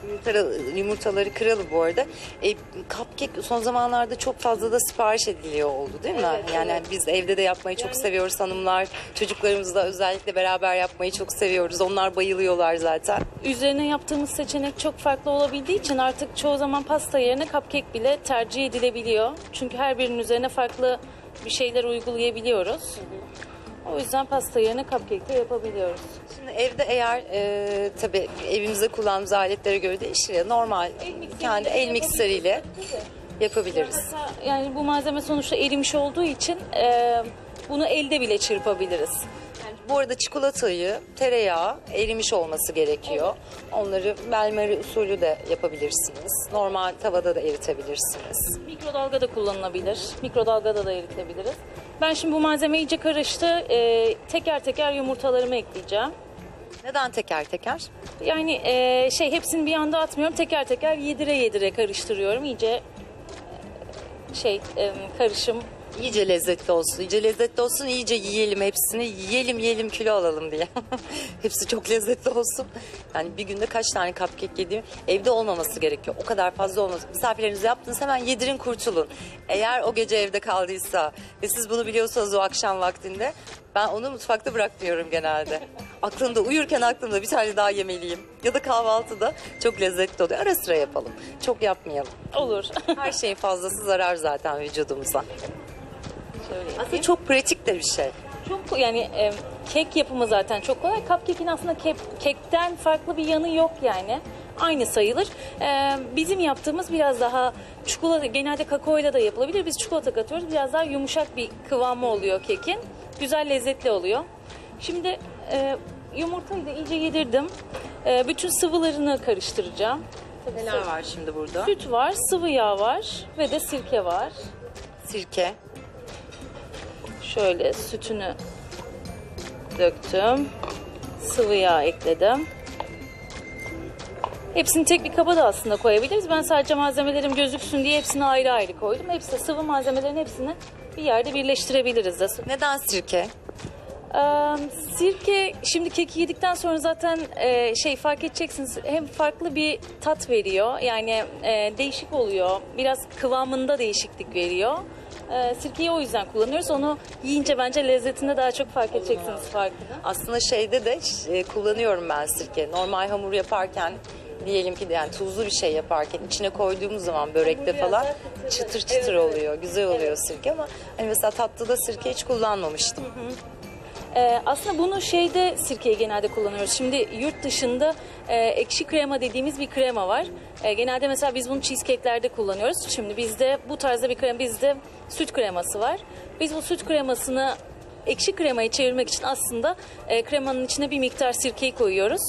Yumurtaları, yumurtaları kıralım bu arada. E, cupcake son zamanlarda çok fazla da sipariş ediliyor oldu değil mi? Evet, yani evet. Biz evde de yapmayı çok yani... seviyoruz hanımlar. Çocuklarımızla özellikle beraber yapmayı çok seviyoruz. Onlar bayılıyorlar zaten. Üzerine yaptığımız seçenek çok farklı olabildiği için artık çoğu zaman pasta yerine cupcake bile tercih edilebiliyor. Çünkü her birinin üzerine farklı bir şeyler uygulayabiliyoruz. Hı hı. O yüzden pasta yerine cupcake de yapabiliyoruz. Şimdi evde eğer e, tabii evimizde kullandığımız aletlere göre değişiyor. Normal el kendi el mikseriyle yapabiliriz. Yani bu malzeme sonuçta erimiş olduğu için e, bunu elde bile çırpabiliriz. Yani bu arada çikolatayı, tereyağı erimiş olması gerekiyor. Evet. Onları melmari usulü de yapabilirsiniz. Normal tavada da eritebilirsiniz. Mikrodalgada kullanılabilir. Mikrodalgada da eritebiliriz. Ben şimdi bu malzeme iyice karıştı. Ee, teker teker yumurtalarımı ekleyeceğim. Neden teker teker? Yani e, şey hepsini bir anda atmıyorum. Teker teker yedire yedire karıştırıyorum. İyice e, şey e, karışım İyice lezzetli olsun, iyice lezzetli olsun, iyice yiyelim hepsini, yiyelim yiyelim kilo alalım diye. Hepsi çok lezzetli olsun. Yani bir günde kaç tane cupcake yediğim evde olmaması gerekiyor. O kadar fazla olmaz. Misafirlerinizi yaptınız, hemen yedirin, kurtulun. Eğer o gece evde kaldıysa ve siz bunu biliyorsanız o akşam vaktinde, ben onu mutfakta bırakmıyorum genelde. Aklımda, uyurken aklımda bir tane daha yemeliyim. Ya da kahvaltıda çok lezzetli oluyor. Ara sıra yapalım. Çok yapmayalım. Olur. Her şeyin fazlası zarar zaten vücudumuza. Aslında çok pratik de bir şey. Çok yani e, kek yapımı zaten çok kolay. Cupcake'in aslında kek, kekten farklı bir yanı yok yani. Aynı sayılır. E, bizim yaptığımız biraz daha çikolata, genelde kakaoyla da yapılabilir. Biz çikolata katıyoruz. Biraz daha yumuşak bir kıvamı oluyor kekin. Güzel, lezzetli oluyor. Şimdi e, yumurtayı da iyice yedirdim. E, bütün sıvılarını karıştıracağım. Neler var şimdi burada? Süt var, sıvı yağ var ve de sirke var. Sirke. Şöyle sütünü döktüm. Sıvı yağ ekledim. Hepsini tek bir kaba da aslında koyabiliriz. Ben sadece malzemelerim gözüksün diye hepsini ayrı ayrı koydum. Hepsi sıvı malzemelerin hepsini bir yerde birleştirebiliriz de. Neden sirke? Ee, sirke şimdi keki yedikten sonra zaten e, şey fark edeceksiniz, hem farklı bir tat veriyor. Yani e, değişik oluyor. Biraz kıvamında değişiklik veriyor. Sirkeyi o yüzden kullanıyoruz. Onu yiyince bence lezzetinde daha çok fark edeceksiniz farkını. Aslında şeyde de kullanıyorum ben sirke. Normal hamur yaparken diyelim ki de yani tuzlu bir şey yaparken içine koyduğumuz zaman börekte falan çıtır çıtır evet, oluyor. Evet. Güzel oluyor evet. Sirke ama hani mesela tatlıda sirke hiç kullanmamıştım. Hı hı. Ee, aslında bunu şeyde sirkeyi genelde kullanıyoruz. Şimdi yurt dışında e, ekşi krema dediğimiz bir krema var. E, genelde mesela biz bunu cheesecake'lerde kullanıyoruz. Şimdi bizde bu tarzda bir krema, bizde süt kreması var. Biz bu süt kremasını ekşi kremaya çevirmek için aslında e, kremanın içine bir miktar sirkeyi koyuyoruz.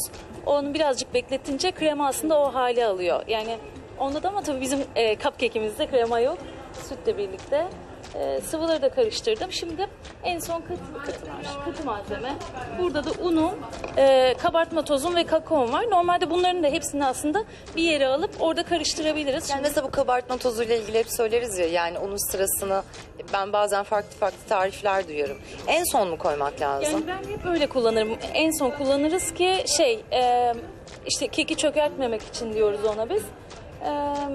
Onu birazcık bekletince krema aslında o hale alıyor. Yani onda da ama tabii bizim e, cupcake'imizde krema yok. Sütle birlikte. Ee, sıvıları da karıştırdım. Şimdi en son katı, katı, katı malzeme. Burada da unum, e, kabartma tozum ve kakaom var. Normalde bunların da hepsini aslında bir yere alıp orada karıştırabiliriz. Yani mesela bu kabartma tozuyla ilgili hep söyleriz ya, yani onun sırasını ben bazen farklı farklı tarifler duyarım. En son mu koymak lazım? Yani ben hep öyle kullanırım. En son kullanırız ki şey e, işte keki çökertmemek için diyoruz ona biz.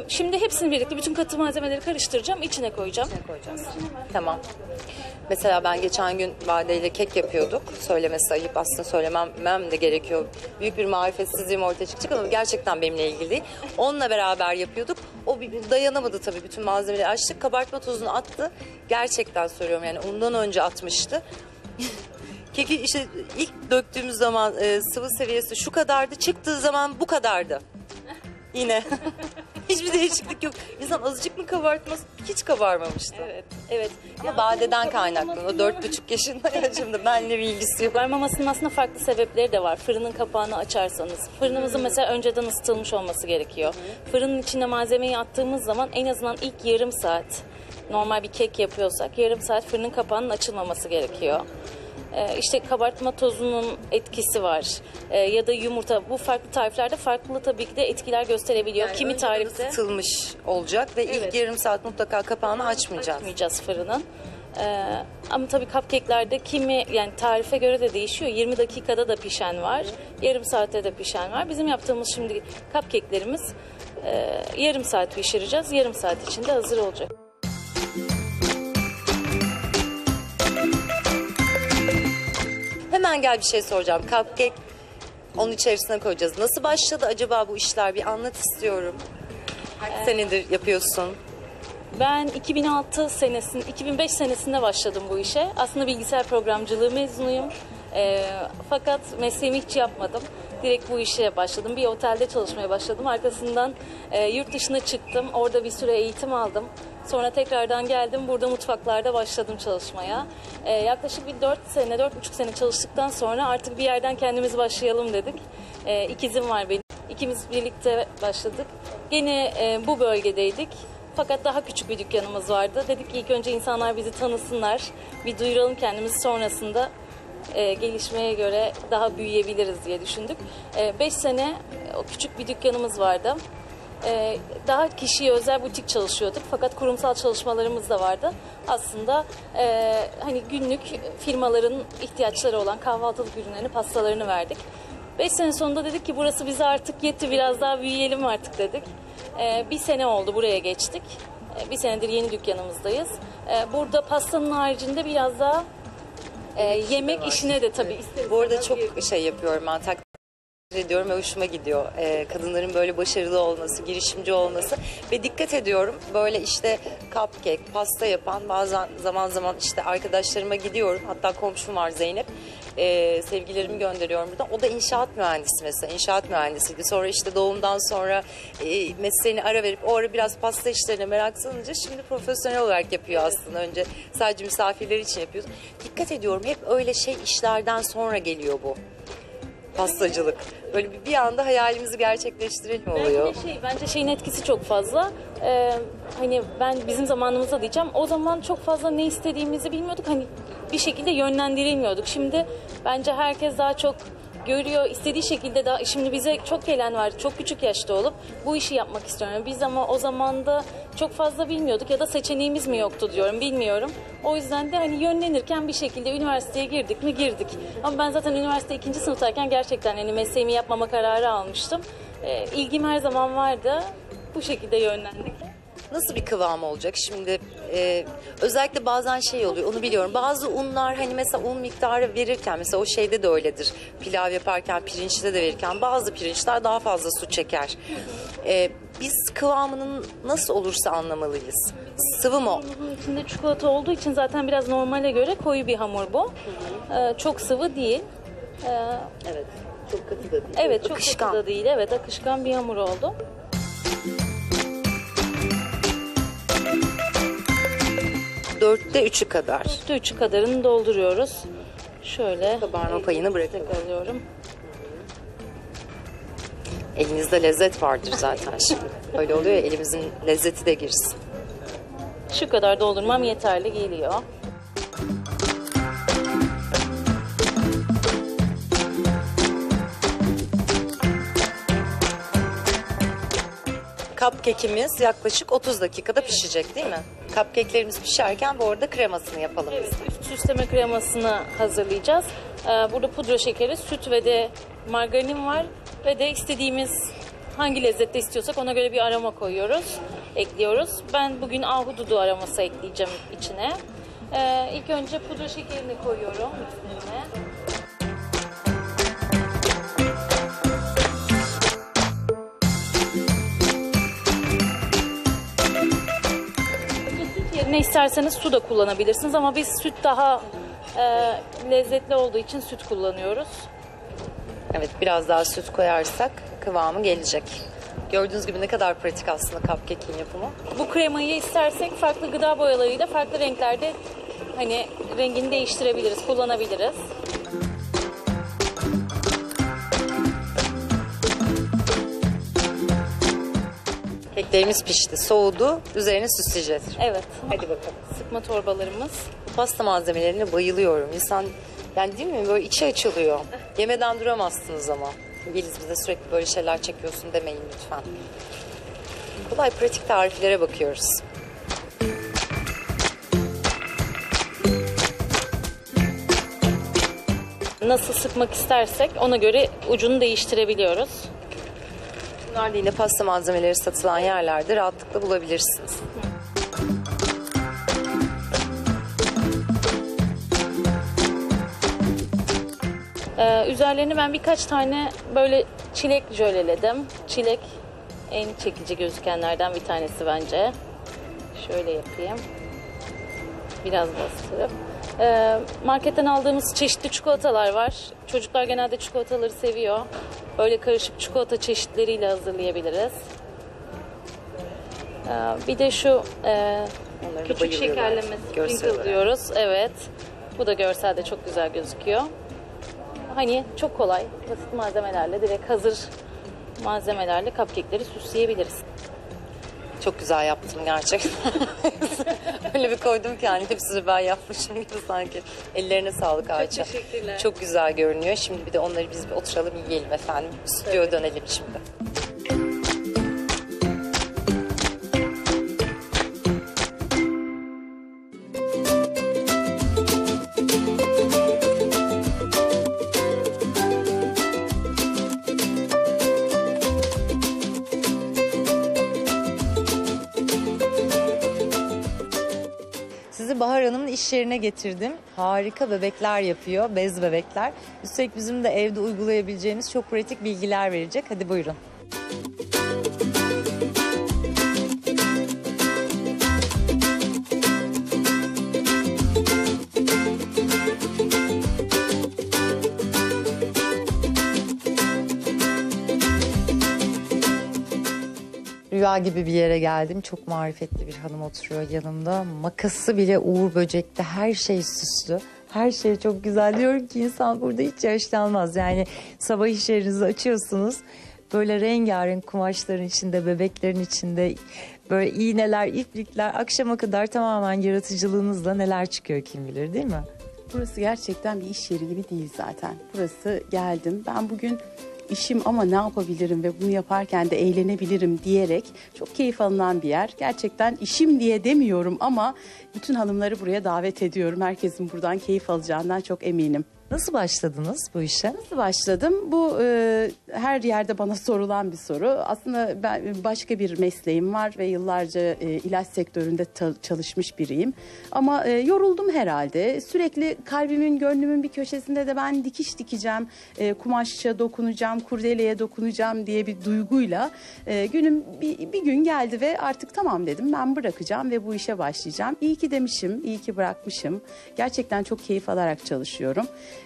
Şimdi hepsini birlikte, bütün katı malzemeleri karıştıracağım, içine koyacağım. İçine koyacağız. Tamam. Mesela ben geçen gün vadeyle kek yapıyorduk. Söylemesi ayıp, aslında söylemem de gerekiyor. Büyük bir marifetsizliğim ortaya çıkacak ama gerçekten benimle ilgili değil. Onunla beraber yapıyorduk. O dayanamadı tabii, bütün malzemeleri açtık. Kabartma tozunu attı. Gerçekten söylüyorum yani, ondan önce atmıştı. Keki işte ilk döktüğümüz zaman sıvı seviyesi şu kadardı. Çıktığı zaman bu kadardı. Yine. Hiçbir değişiklik yok. İnsan azıcık mı kabartması, hiç kabarmamıştı. Evet, evet. Ama badeden kaynaklı. O dört buçuk yaşında ya şimdi benle bir ilgisi yok. Kabarmamasının aslında farklı sebepleri de var. Fırının kapağını açarsanız, fırınımızın mesela önceden ısıtılmış olması gerekiyor. Fırının içine malzemeyi attığımız zaman en azından ilk yarım saat, normal bir kek yapıyorsak yarım saat fırının kapağının açılmaması gerekiyor. İşte kabartma tozunun etkisi var ee, ya da yumurta, bu farklı tariflerde farklı tabii ki de etkiler gösterebiliyor. Yani kimi tarifte ısıtılmış olacak ve evet. İlk yarım saat mutlaka kapağını açmayacağız. Açmayacağız fırının. Ee, ama tabii cupcake'lerde kimi yani tarife göre de değişiyor. yirmi dakikada da pişen var, yarım saatte de pişen var. Bizim yaptığımız şimdi cupcake'lerimiz e, yarım saat pişireceğiz, yarım saat içinde hazır olacak. Hemen gel bir şey soracağım. Cupcake onun içerisine koyacağız. Nasıl başladı acaba bu işler? Bir anlat istiyorum. Kaç ee, senedir yapıyorsun? Ben iki bin altı senesinde, iki bin beş senesinde başladım bu işe. Aslında bilgisayar programcılığı mezunuyum. Ee, fakat mesleğimi hiç yapmadım. Direkt bu işe başladım. Bir otelde çalışmaya başladım. Arkasından e, yurt dışına çıktım. Orada bir süre eğitim aldım. Sonra tekrardan geldim. Burada mutfaklarda başladım çalışmaya. Ee, yaklaşık bir dört sene, dört buçuk sene çalıştıktan sonra artık bir yerden kendimiz başlayalım dedik. Ee, ikizim var benim. İkimiz birlikte başladık. Gene e, bu bölgedeydik. Fakat daha küçük bir dükkanımız vardı. Dedik ki ilk önce insanlar bizi tanısınlar. Bir duyuralım kendimizi, sonrasında E, gelişmeye göre daha büyüyebiliriz diye düşündük. beş e, sene o küçük bir dükkanımız vardı. e, daha kişiye özel butik çalışıyorduk. Fakat kurumsal çalışmalarımız da vardı. Aslında e, hani günlük firmaların ihtiyaçları olan kahvaltılık ürünlerini, pastalarını verdik. Beş sene sonunda dedik ki burası bize artık yetti, biraz daha büyüyelim artık dedik. E, bir sene oldu buraya geçtik. E, bir senedir yeni dükkanımızdayız. E, burada pastanın haricinde biraz daha e, yemek işine de tabii. Bu arada çok bir... şey yapıyorum ben, takdir ediyorum ve hoşuma gidiyor. E, kadınların böyle başarılı olması, girişimci olması ve dikkat ediyorum böyle işte cupcake, pasta yapan bazen zaman zaman işte arkadaşlarıma gidiyorum. Hatta komşum var Zeynep. Ee, sevgilerimi gönderiyorum buradan. O da inşaat mühendisi mesela. İnşaat mühendisiydi. Sonra işte doğumdan sonra e, mesleğini ara verip o ara biraz pasta işlerine meraklanınca şimdi profesyonel olarak yapıyor aslında. Önce sadece misafirler için yapıyoruz. Dikkat ediyorum hep öyle şey işlerden sonra geliyor bu. Pastacılık. Böyle bir, bir anda hayalimizi gerçekleştirelim oluyor. Bence, şey, bence şeyin etkisi çok fazla. Ee, hani ben bizim zamanımızda diyeceğim. O zaman çok fazla ne istediğimizi bilmiyorduk. Hani bir şekilde yönlendirilmiyorduk. Şimdi bence herkes daha çok görüyor, istediği şekilde daha, şimdi bize çok gelen var, çok küçük yaşta olup bu işi yapmak istiyorum. Biz ama o zaman da çok fazla bilmiyorduk ya da seçeneğimiz mi yoktu diyorum, bilmiyorum. O yüzden de hani yönlenirken bir şekilde üniversiteye girdik mi girdik. Ama ben zaten üniversite ikinci sınıftayken gerçekten hani mesleğimi yapmama kararı almıştım. E, ilgim her zaman vardı, bu şekilde yönlendik. Nasıl bir kıvam olacak şimdi? Ee, özellikle bazen şey oluyor, onu biliyorum. Bazı unlar hani mesela un miktarı verirken mesela o şeyde de öyledir. Pilav yaparken, pirinçte de verirken bazı pirinçler daha fazla su çeker. Ee, biz kıvamının nasıl olursa anlamalıyız. Sıvı mı? İçinde çikolata olduğu için zaten biraz normale göre koyu bir hamur bu. Ee, çok sıvı değil. Ee, evet, çok katı da değil. Evet, çok akışkan. katı da değil. Evet, akışkan bir hamur oldu. Dörtte üçü kadar. Dörtte üçü kadarını dolduruyoruz. Şöyle. Kabarma payını bırakıyorum. Elinizde lezzet vardır zaten şimdi. Öyle oluyor ya, elimizin lezzeti de girsin. Şu kadar doldurmam yeterli geliyor. Cupcake'imiz yaklaşık otuz dakikada evet. pişecek değil mi? Cupcake'lerimiz pişerken bu arada kremasını yapalım evet, biz. Üst süsleme kremasını hazırlayacağız. Ee, burada pudra şekeri, süt ve de margarin var. Ve de istediğimiz hangi lezzette istiyorsak ona göre bir aroma koyuyoruz, ekliyoruz. Ben bugün ahududu aroması ekleyeceğim içine. Ee, ilk önce pudra şekerini koyuyorum üstüne. Ne isterseniz su da kullanabilirsiniz ama biz süt daha e, lezzetli olduğu için süt kullanıyoruz. Evet, biraz daha süt koyarsak kıvamı gelecek. Gördüğünüz gibi ne kadar pratik aslında cupcake'in yapımı. Bu kremayı istersek farklı gıda boyalarıyla farklı renklerde hani rengini değiştirebiliriz, kullanabiliriz. Keklerimiz pişti, soğudu. Üzerine süsleyeceğiz. Evet. Hadi bakalım. Sıkma torbalarımız. Bu pasta malzemelerine bayılıyorum. İnsan, yani değil mi? Böyle içi açılıyor. Yemeden duramazsınız ama. Yeliz bize sürekli böyle şeyler çekiyorsun demeyin lütfen. Kolay, pratik tariflere bakıyoruz. Nasıl sıkmak istersek ona göre ucunu değiştirebiliyoruz. Bunlar da yine pasta malzemeleri satılan yerlerde rahatlıkla bulabilirsiniz. Ee, üzerlerini ben birkaç tane böyle çilek jöleledim. Çilek en çekici gözükenlerden bir tanesi bence. Şöyle yapayım. Biraz bastırıp. Ee, marketten aldığımız çeşitli çikolatalar var. Çocuklar genelde çikolataları seviyor. Böyle karışık çikolata çeşitleriyle hazırlayabiliriz. Ee, bir de şu e, küçük şekerleme sprinkle diyoruz. Evet. Bu da görselde çok güzel gözüküyor. Hani çok kolay, basit malzemelerle, direkt hazır malzemelerle cupcake'leri süsleyebiliriz. Çok güzel yaptım gerçekten. Öyle bir koydum ki yani hepsini ben yapmışım gibi sanki. Ellerine sağlık Ayça. Çok teşekkürler. Çok güzel görünüyor. Şimdi bir de onları biz bir oturalım yiyelim efendim. Stüdyoya dönelim şimdi. Hanım'ın iş yerine getirdim. Harika bebekler yapıyor, bez bebekler. Üstelik bizim de evde uygulayabileceğimiz çok pratik bilgiler verecek. Hadi buyurun. Rüya gibi bir yere geldim. Çok marifetli bir hanım oturuyor yanımda. Makası bile uğur böcekte, her şey süslü. Her şey çok güzel. Diyorum ki insan burada hiç yaşlanmaz. Yani sabah iş yerinizi açıyorsunuz. Böyle rengarenk kumaşların içinde, bebeklerin içinde böyle iğneler, iplikler. Akşama kadar tamamen yaratıcılığınızla neler çıkıyor kim bilir, değil mi? Burası gerçekten bir iş yeri gibi değil zaten. Burası geldim. Ben bugün... İşim ama ne yapabilirim ve bunu yaparken de eğlenebilirim diyerek çok keyif alınan bir yer. Gerçekten işim diye demiyorum ama bütün hanımları buraya davet ediyorum. Herkesin buradan keyif alacağından çok eminim. Nasıl başladınız bu işe? Nasıl başladım? Bu e, her yerde bana sorulan bir soru. Aslında ben başka bir mesleğim var ve yıllarca e, ilaç sektöründe çalışmış biriyim. Ama e, yoruldum herhalde. Sürekli kalbimin, gönlümün bir köşesinde de ben dikiş dikeceğim, e, kumaşça dokunacağım, kurdeleye dokunacağım diye bir duyguyla e, günüm bir, bir gün geldi ve artık tamam dedim, ben bırakacağım ve bu işe başlayacağım. İyi ki demişim, iyi ki bırakmışım. Gerçekten çok keyif alarak çalışıyorum.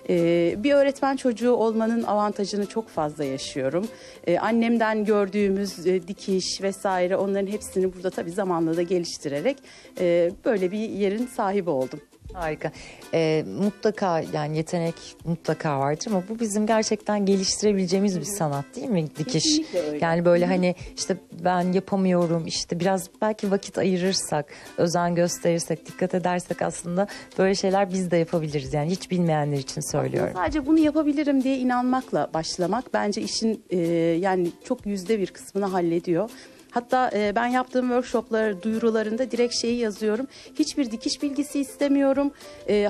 Ee, bir öğretmen çocuğu olmanın avantajını çok fazla yaşıyorum. Ee, annemden gördüğümüz e, dikiş vesaire, onların hepsini burada tabii zamanla da geliştirerek e, böyle bir yerin sahibi oldum. Harika. Ee, mutlaka yani yetenek mutlaka vardır ama bu bizim gerçekten geliştirebileceğimiz bir sanat, değil mi dikiş? Yani böyle hani işte ben yapamıyorum, işte biraz belki vakit ayırırsak, özen gösterirsek, dikkat edersek aslında böyle şeyler biz de yapabiliriz. Yani hiç bilmeyenler için söylüyorum. Ama sadece bunu yapabilirim diye inanmakla başlamak bence işin e, yani çok yüzde bir kısmını hallediyor. Hatta ben yaptığım workshoplar duyurularında direkt şeyi yazıyorum. Hiçbir dikiş bilgisi istemiyorum.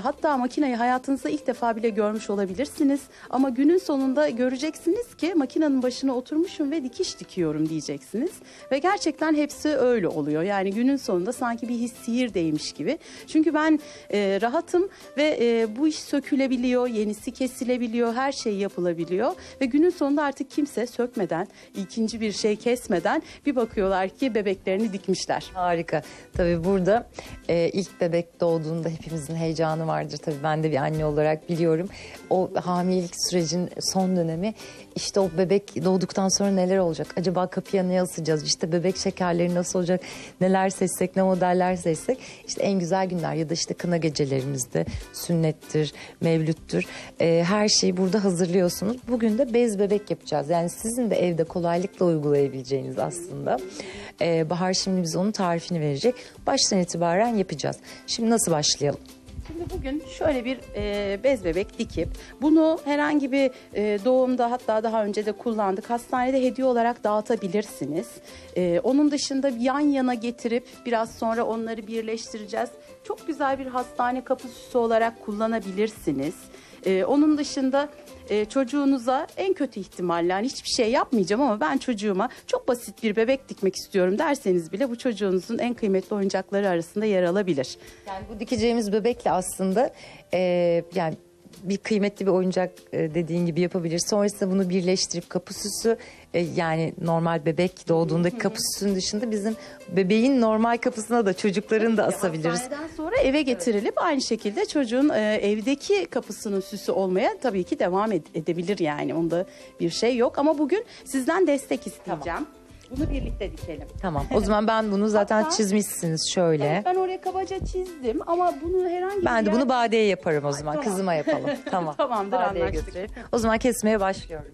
Hatta makineyi hayatınızda ilk defa bile görmüş olabilirsiniz. Ama günün sonunda göreceksiniz ki makinenin başına oturmuşum ve dikiş dikiyorum diyeceksiniz. Ve gerçekten hepsi öyle oluyor. Yani günün sonunda sanki bir his, sihir değmiş gibi. Çünkü ben rahatım ve bu iş sökülebiliyor, yenisi kesilebiliyor, her şey yapılabiliyor. Ve günün sonunda artık kimse sökmeden, ikinci bir şey kesmeden bir bakıyorum. Bakıyorlar ki bebeklerini dikmişler. Harika. Tabii burada e, ilk bebek doğduğunda hepimizin heyecanı vardır. Tabii ben de bir anne olarak biliyorum. O hamilelik sürecin son dönemi, işte o bebek doğduktan sonra neler olacak? Acaba kapıya ne asacağız? İşte bebek şekerleri nasıl olacak? Neler seçsek, ne modeller seçsek? İşte en güzel günler ya da işte kına gecelerimizde sünnettir, mevlüttür. E, her şeyi burada hazırlıyorsunuz. Bugün de bez bebek yapacağız. Yani sizin de evde kolaylıkla uygulayabileceğiniz aslında. Ee, Bahar şimdi bize onun tarifini verecek. Baştan itibaren yapacağız. Şimdi nasıl başlayalım? Şimdi bugün şöyle bir e, bez bebek dikip bunu herhangi bir e, doğumda, hatta daha önce de kullandık, hastanede hediye olarak dağıtabilirsiniz. E, onun dışında yan yana getirip biraz sonra onları birleştireceğiz. Çok güzel bir hastane kapı süsü olarak kullanabilirsiniz. E, onun dışında... Ee, çocuğunuza en kötü ihtimalle, yani hiçbir şey yapmayacağım ama ben çocuğuma çok basit bir bebek dikmek istiyorum derseniz bile bu çocuğunuzun en kıymetli oyuncakları arasında yer alabilir. Yani bu dikeceğimiz bebekle aslında e, yani bir kıymetli bir oyuncak e, dediğin gibi yapabilir. Sonrasında bunu birleştirip kapı süsü, e, yani normal bebek doğduğundaki kapı süsünün dışında bizim bebeğin normal kapısına da çocukların da asabiliriz. Hastaneden sonra eve getirilip aynı şekilde çocuğun e, evdeki kapısının süsü olmaya tabii ki devam ed edebilir yani. Onda bir şey yok ama bugün sizden destek isteyeceğim. Tamam. Bunu birlikte dikelim. Tamam. O zaman ben bunu zaten hatta çizmişsiniz şöyle. Evet, ben oraya kabaca çizdim ama bunu herhangi ben de yer... bunu badeye yaparım o zaman. Ay, tamam. Kızıma yapalım. Tamam. Tamamdır, badeye anlaştık. Götüreyim. O zaman kesmeye başlıyorum.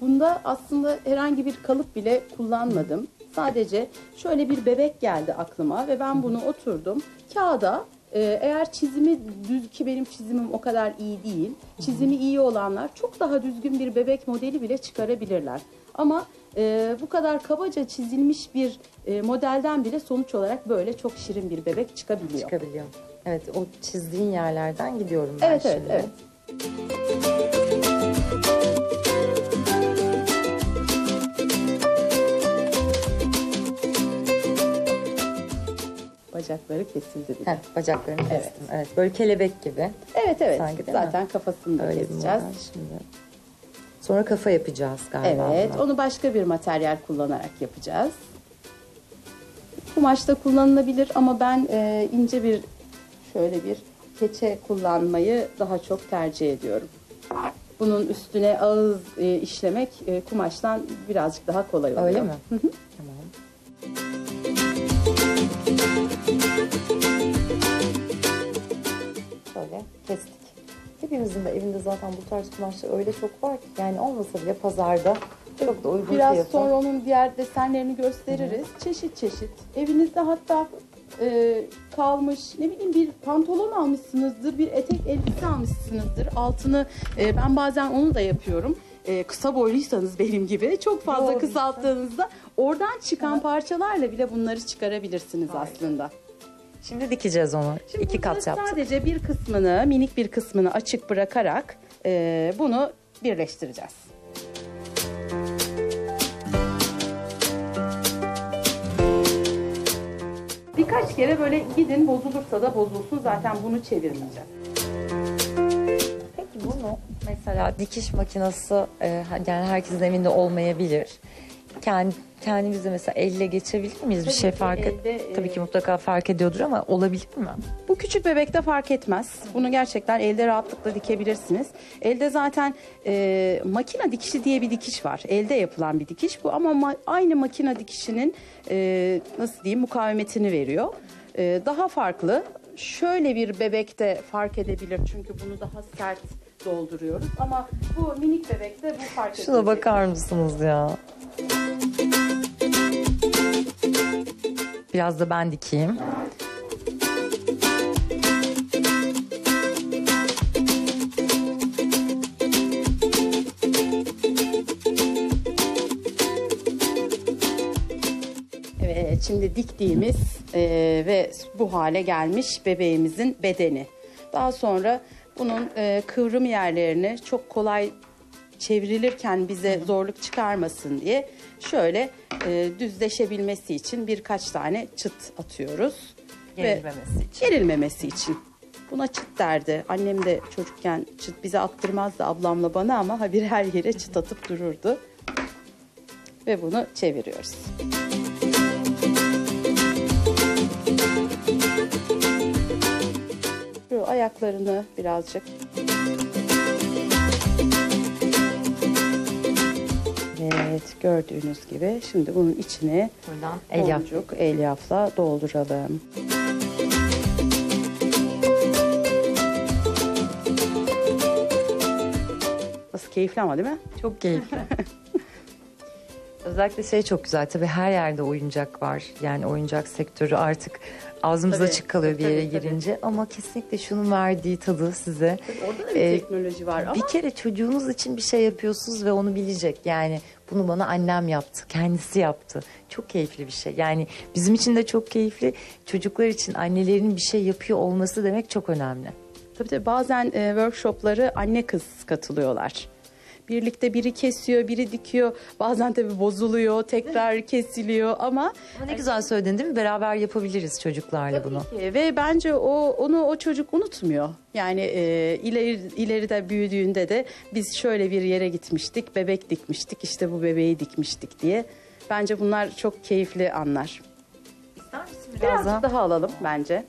Bunda aslında herhangi bir kalıp bile kullanmadım. Sadece şöyle bir bebek geldi aklıma ve ben bunu oturdum. Kağıda eğer çizimi düz, ki benim çizimim o kadar iyi değil, çizimi iyi olanlar çok daha düzgün bir bebek modeli bile çıkarabilirler. Ama e, bu kadar kabaca çizilmiş bir e, modelden bile sonuç olarak böyle çok şirin bir bebek çıkabiliyor. Çıkabiliyor. Evet, o çizdiğin yerlerden gidiyorum ben evet, şimdi. Evet, evet. bacakları kesildi. Heh, bacaklarını evet. kestim. Evet. Böyle kelebek gibi. Evet evet. Sanki, zaten mi? Kafasını da öyle keseceğiz. Şimdi. Sonra kafa yapacağız galiba. Evet. Buna. Onu başka bir materyal kullanarak yapacağız. Kumaşta kullanılabilir ama ben e, ince bir şöyle bir keçe kullanmayı daha çok tercih ediyorum. Bunun üstüne ağız e, işlemek e, kumaştan birazcık daha kolay oluyor. Öyle mi? Hı hı. Tamam. Şöyle kestik. Hepimizin de evinde zaten bu tarz kumaşlar öyle çok var ki, yani olmasa bile pazarda çok da uygun fiyatı. Biraz sonra onun diğer desenlerini gösteririz. Hı. Çeşit çeşit. Evinizde hatta Ee, kalmış, ne bileyim bir pantolon almışsınızdır, bir etek elbise almışsınızdır. Altını e, ben bazen onu da yapıyorum. E, kısa boyluysanız benim gibi çok fazla doğru kısalttığınızda oradan çıkan evet. parçalarla bile bunları çıkarabilirsiniz Hayır. aslında. Şimdi dikeceğiz onu. Şimdi İki kat yaptık. Sadece bir kısmını, minik bir kısmını açık bırakarak e, bunu birleştireceğiz. Birkaç kere böyle gidin, bozulursa da bozulsun, zaten bunu çevirmeyeceğim. Peki bunu mesela dikiş makinesi, yani herkesin evinde olmayabilir. Kendi, kendimizi mesela elle geçebilir miyiz? Tabii bir şey fark et. Tabii ki mutlaka fark ediyordur ama olabilir mi? Bu küçük bebekte fark etmez. Bunu gerçekten elde rahatlıkla dikebilirsiniz. Elde zaten e, makine dikişi diye bir dikiş var. Elde yapılan bir dikiş bu ama ma aynı makine dikişinin e, nasıl diyeyim mukavemetini veriyor. E, daha farklı. Şöyle bir bebekte fark edebilir çünkü bunu daha sert dolduruyoruz ama bu minik bebekte bu fark edilir. Şuna bakar mısınız ya? Biraz da ben dikeyim. Evet, şimdi diktiğimiz e, ve bu hale gelmiş bebeğimizin bedeni. Daha sonra bunun e, kıvrım yerlerini çok kolay çevrilirken bize zorluk çıkarmasın diye şöyle e, düzleşebilmesi için birkaç tane çıt atıyoruz. Gerilmemesi ve, için. Gerilmemesi için. Buna çıt derdi. Annem de çocukken çıt bize attırmazdı, ablamla bana, ama habire her yere çıt atıp dururdu. Ve bunu çeviriyoruz. Şu ayaklarını birazcık... Evet, gördüğünüz gibi şimdi bunun içine boncuk elyafla dolduralım. Nasıl keyifli ama, değil mi? Çok keyifli. Özellikle şey çok güzel tabii, her yerde oyuncak var. Yani oyuncak sektörü artık ağzımız tabii, açık kalıyor tabii, bir yere tabii, girince tabii. ama kesinlikle şunun verdiği tadı size. Tabii, orada da bir ee, teknoloji var ama. Bir kere çocuğunuz için bir şey yapıyorsunuz ve onu bilecek. Yani bunu bana annem yaptı, kendisi yaptı. Çok keyifli bir şey. Yani bizim için de çok keyifli. Çocuklar için annelerinin bir şey yapıyor olması demek çok önemli. Tabii tabii, bazen e, workshopları anne kız katılıyorlar. Birlikte biri kesiyor, biri dikiyor. Bazen tabii bozuluyor, tekrar kesiliyor ama... ama ne güzel söyledin, değil mi? Beraber yapabiliriz çocuklarla bunu. Ki. Ve bence o onu o çocuk unutmuyor. Yani e, ileri, ileride büyüdüğünde de biz şöyle bir yere gitmiştik, bebek dikmiştik, işte bu bebeği dikmiştik diye. Bence bunlar çok keyifli anlar. İster misin biraz? Birazcık daha, daha alalım bence.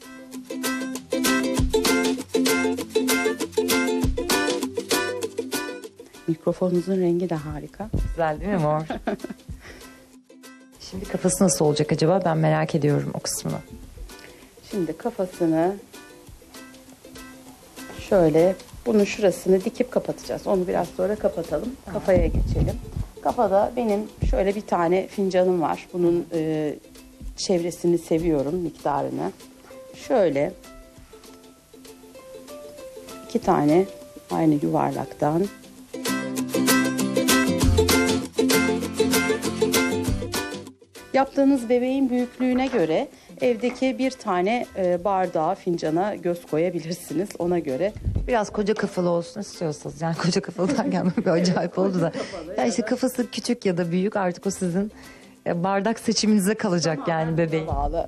Mikrofonunuzun rengi de harika. Güzel değil mi mor? Şimdi kafası nasıl olacak acaba? Ben merak ediyorum o kısmını. Şimdi kafasını şöyle, bunun şurasını dikip kapatacağız. Onu biraz sonra kapatalım. Aha. Kafaya geçelim. Kafada benim şöyle bir tane fincanım var. Bunun e, çevresini seviyorum, miktarını. Şöyle iki tane aynı yuvarlaktan. Yaptığınız bebeğin büyüklüğüne göre evdeki bir tane bardağa, fincana göz koyabilirsiniz ona göre. Biraz koca kafalı olsun istiyorsanız, yani koca kafalı derken böyle acayip oldu da. Ya işte kafası küçük ya da büyük, artık o sizin bardak seçiminize kalacak, tamam, yani bebeğin. Bağlı.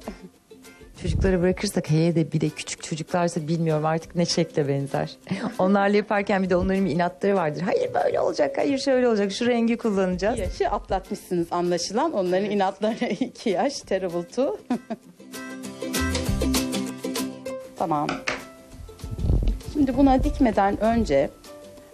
Çocukları bırakırsak, hele de bir de küçük çocuklarsa bilmiyorum artık ne şekle benzer. Onlarla yaparken bir de onların bir inatları vardır. Hayır böyle olacak, hayır şöyle olacak, şu rengi kullanacağız. Yaşı atlatmışsınız anlaşılan. Onların evet. inatları iki yaş, terrible two. Tamam. Şimdi buna dikmeden önce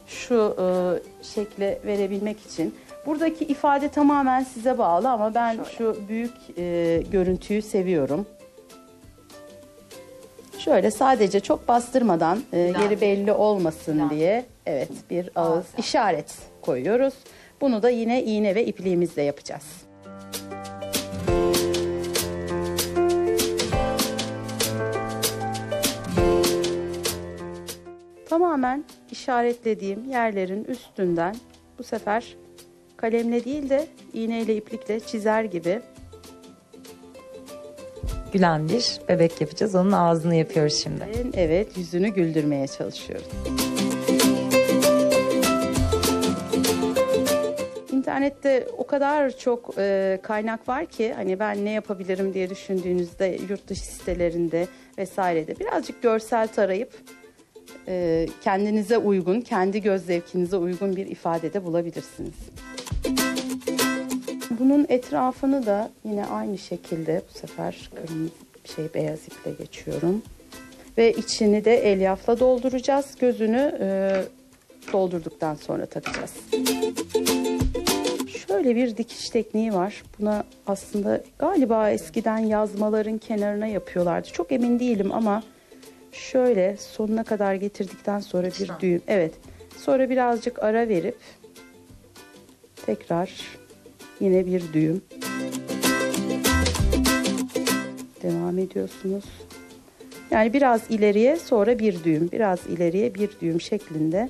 şu ıı, şekle verebilmek için... Buradaki ifade tamamen size bağlı ama ben şöyle. Şu büyük e, görüntüyü seviyorum. Şöyle sadece çok bastırmadan e, yeri belli olmasın Bilal. Diye evet bir ağız Bilal. İşaret koyuyoruz. Bunu da yine iğne ve ipliğimizle yapacağız. Tamamen işaretlediğim yerlerin üstünden bu sefer... Kalemle değil de iğneyle iplikle çizer gibi. Gülen bir bebek yapacağız. Onun ağzını yapıyoruz şimdi. Evet, yüzünü güldürmeye çalışıyoruz. İnternette o kadar çok e, kaynak var ki hani ben ne yapabilirim diye düşündüğünüzde yurt dışı sitelerinde vesairede birazcık görsel tarayıp e, kendinize uygun, kendi göz zevkinize uygun bir ifadede bulabilirsiniz. Bunun etrafını da yine aynı şekilde bu sefer şey beyaz iple geçiyorum. Ve içini de elyafla dolduracağız. Gözünü e, doldurduktan sonra takacağız. Şöyle bir dikiş tekniği var. Buna aslında galiba eskiden yazmaların kenarına yapıyorlardı. Çok emin değilim ama şöyle sonuna kadar getirdikten sonra bir düğüm. Evet. Sonra birazcık ara verip tekrar... Yine bir düğüm. Devam ediyorsunuz. Yani biraz ileriye sonra bir düğüm. Biraz ileriye bir düğüm şeklinde.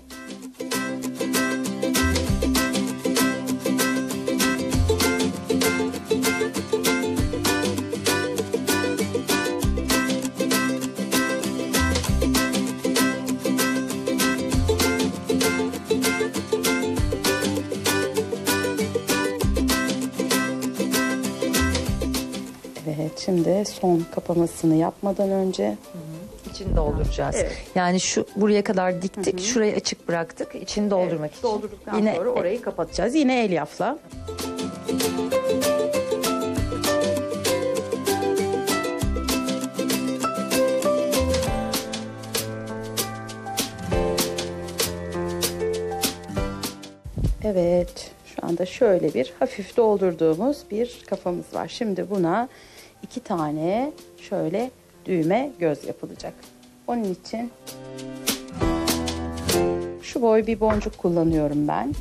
Şimdi son kapamasını yapmadan önce hı hı. içini dolduracağız. Evet. Yani şu buraya kadar diktik, hı hı. şurayı açık bıraktık, içini doldurmak evet, için. Doldurduktan yine, sonra orayı evet. kapatacağız. Yine elyafla. Evet, şu anda şöyle bir hafif doldurduğumuz bir kafamız var. Şimdi buna İki tane şöyle düğme göz yapılacak. Onun için şu boy bir boncuk kullanıyorum ben.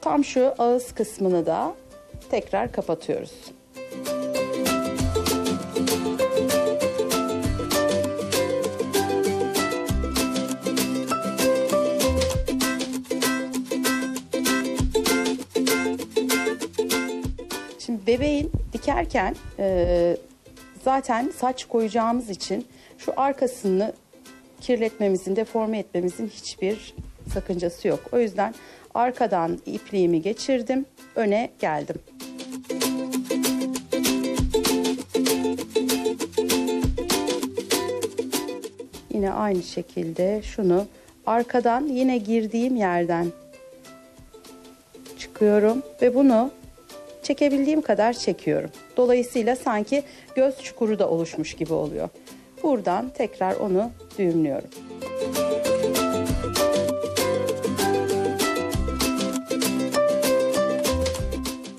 Tam şu ağız kısmını da tekrar kapatıyoruz. Bebeğin dikerken e, zaten saç koyacağımız için şu arkasını kirletmemizin, deforme etmemizin hiçbir sakıncası yok. O yüzden arkadan ipliğimi geçirdim, öne geldim. Yine aynı şekilde şunu arkadan yine girdiğim yerden çıkıyorum ve bunu... Çekebildiğim kadar çekiyorum. Dolayısıyla sanki göz çukuru da oluşmuş gibi oluyor. Buradan tekrar onu düğümlüyorum.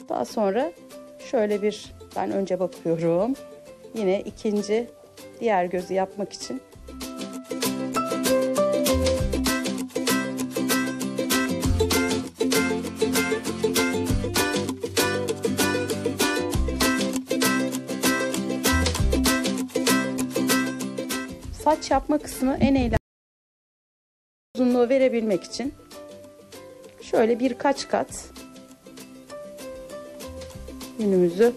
Daha sonra şöyle bir ben önce bakıyorum. Yine ikinci diğer gözü yapmak için. Saç yapma kısmı en eğlenceli uzunluğu verebilmek için şöyle birkaç kat yünümüzü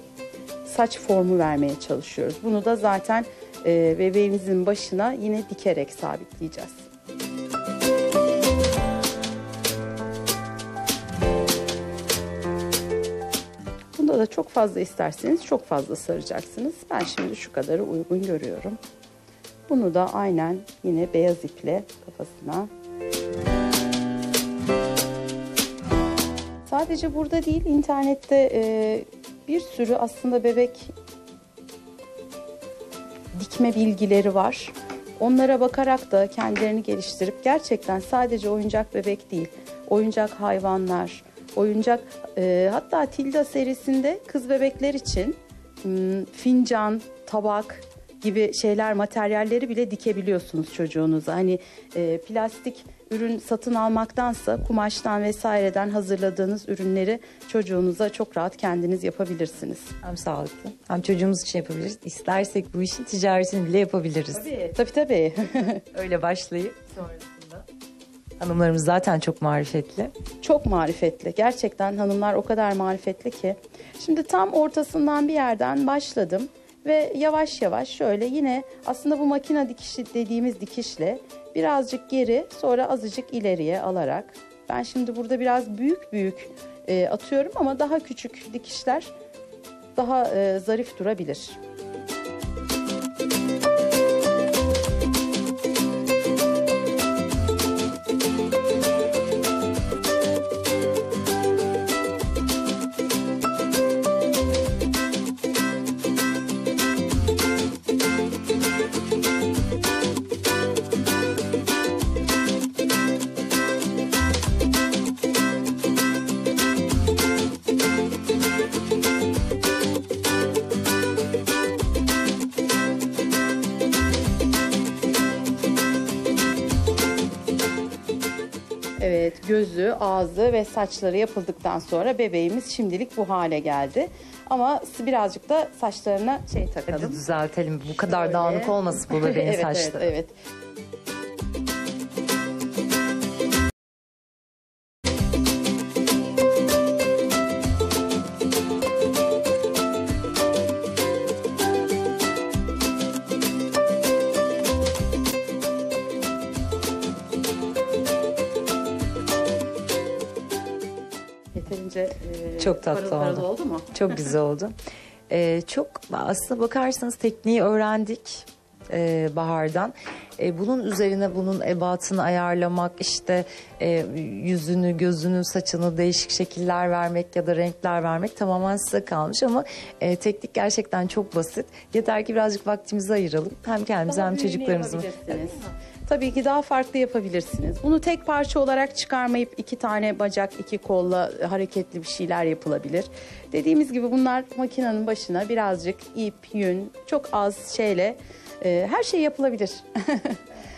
saç formu vermeye çalışıyoruz. Bunu da zaten bebeğimizin başına yine dikerek sabitleyeceğiz. da çok fazla isterseniz çok fazla saracaksınız. Ben şimdi şu kadarı uygun görüyorum. Bunu da aynen yine beyaz iple kafasına. Sadece burada değil, internette e, bir sürü aslında bebek dikme bilgileri var. Onlara bakarak da kendilerini geliştirip gerçekten sadece oyuncak bebek değil, oyuncak hayvanlar, oyuncak e, hatta Tilda serisinde kız bebekler için m, fincan, tabak gibi şeyler, materyalleri bile dikebiliyorsunuz çocuğunuza. Hani e, plastik ürün satın almaktansa kumaştan vesaireden hazırladığınız ürünleri çocuğunuza çok rahat kendiniz yapabilirsiniz. Hem sağlıklı hem çocuğumuz için yapabiliriz. İstersek bu işin ticaretini bile yapabiliriz. Tabii tabii. tabii. Öyle başlayıp sonrasında. Hanımlarımız zaten çok marifetli. Çok marifetli. Gerçekten hanımlar o kadar marifetli ki. Şimdi tam ortasından bir yerden başladım. Ve yavaş yavaş şöyle yine aslında bu makine dikişi dediğimiz dikişle birazcık geri, sonra azıcık ileriye alarak. Ben şimdi burada biraz büyük büyük e, atıyorum ama daha küçük dikişler daha e, zarif durabilir. Gözü, ağzı ve saçları yapıldıktan sonra bebeğimiz şimdilik bu hale geldi. Ama birazcık da saçlarına şey takalım. Hadi düzeltelim. Bu kadar şöyle dağınık olmasın bu bebeğin evet, saçları. Evet, evet. Çok tatlı parıl parıl oldu. oldu mu? Çok güzel oldu. Ee, çok aslında bakarsanız tekniği öğrendik e, Bahar'dan. E, bunun üzerine bunun ebatını ayarlamak, işte e, yüzünü, gözünü, saçını değişik şekiller vermek ya da renkler vermek tamamen size kalmış. Ama e, teknik gerçekten çok basit. Yeter ki birazcık vaktimizi ayıralım. Hem kendimize daha hem çocuklarımıza. Tabii ki daha farklı yapabilirsiniz. Bunu tek parça olarak çıkarmayıp iki tane bacak, iki kolla hareketli bir şeyler yapılabilir. Dediğimiz gibi bunlar makinenin başına birazcık ip, yün, çok az şeyle e, her şey yapılabilir.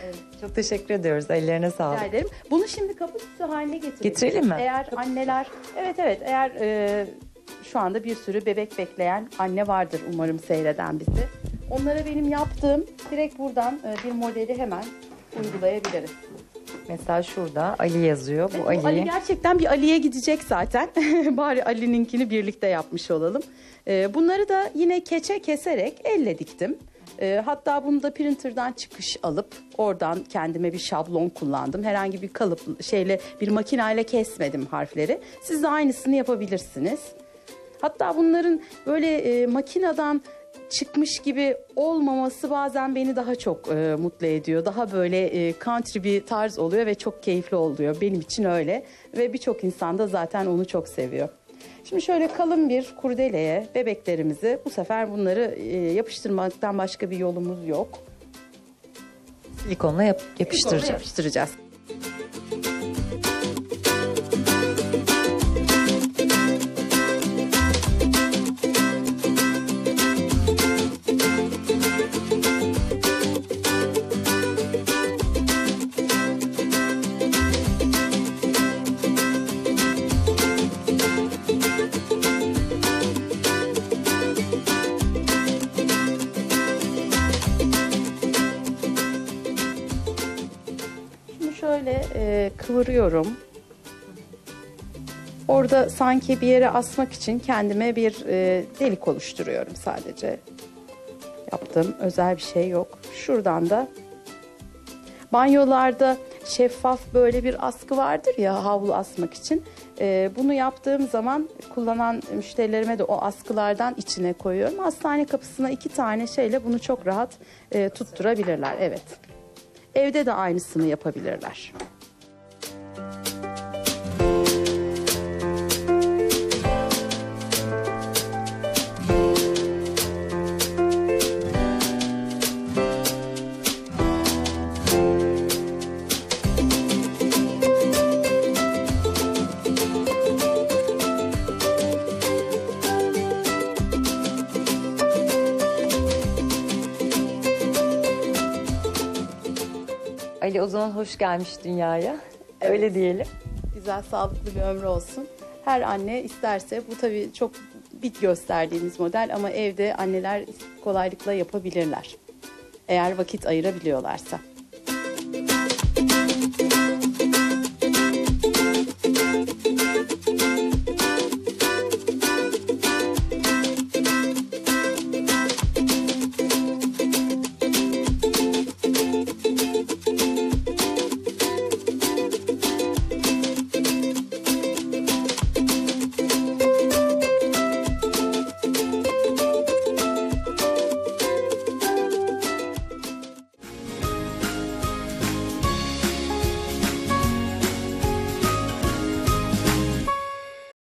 Evet, çok teşekkür ediyoruz. Ellerine sağlık. Rica ederim. Bunu şimdi kapı süsü haline getirelim. Getirelim mi? Eğer anneler, evet evet eğer e, şu anda bir sürü bebek bekleyen anne vardır umarım seyreden bizi. Onlara benim yaptığım direkt buradan e, bir modeli hemen uygulayabiliriz. Mesela şurada Ali yazıyor. Evet, bu Ali. Ali gerçekten bir Ali'ye gidecek zaten. Bari Ali'ninkini birlikte yapmış olalım. Ee, bunları da yine keçe keserek elle diktim. Ee, hatta bunu da printer'dan çıkış alıp oradan kendime bir şablon kullandım. Herhangi bir kalıp şeyle, bir makineyle kesmedim harfleri. Siz de aynısını yapabilirsiniz. Hatta bunların böyle e, makineden çıkmış gibi olmaması bazen beni daha çok e, mutlu ediyor. Daha böyle e, country bir tarz oluyor ve çok keyifli oluyor. Benim için öyle ve birçok insan da zaten onu çok seviyor. Şimdi şöyle kalın bir kurdeleye bebeklerimizi, bu sefer bunları e, yapıştırmaktan başka bir yolumuz yok. Silikonla yap yapıştıracağız. Silikonla yapıştıracağız. Kıvırıyorum. Orada sanki bir yere asmak için kendime bir e, delik oluşturuyorum sadece. Yaptığım özel bir şey yok. Şuradan da banyolarda şeffaf böyle bir askı vardır ya havlu asmak için. E, bunu yaptığım zaman kullanan müşterilerime de o askılardan içine koyuyorum. Hastane kapısına iki tane şeyle bunu çok rahat e, tutturabilirler. Evet. Evde de aynısını yapabilirler. Ali, o zaman hoş gelmiş dünyaya. Evet. Öyle diyelim. Güzel, sağlıklı bir ömrü olsun. Her anne isterse, bu tabii çok bit gösterdiğimiz model ama evde anneler kolaylıkla yapabilirler. Eğer vakit ayırabiliyorlarsa.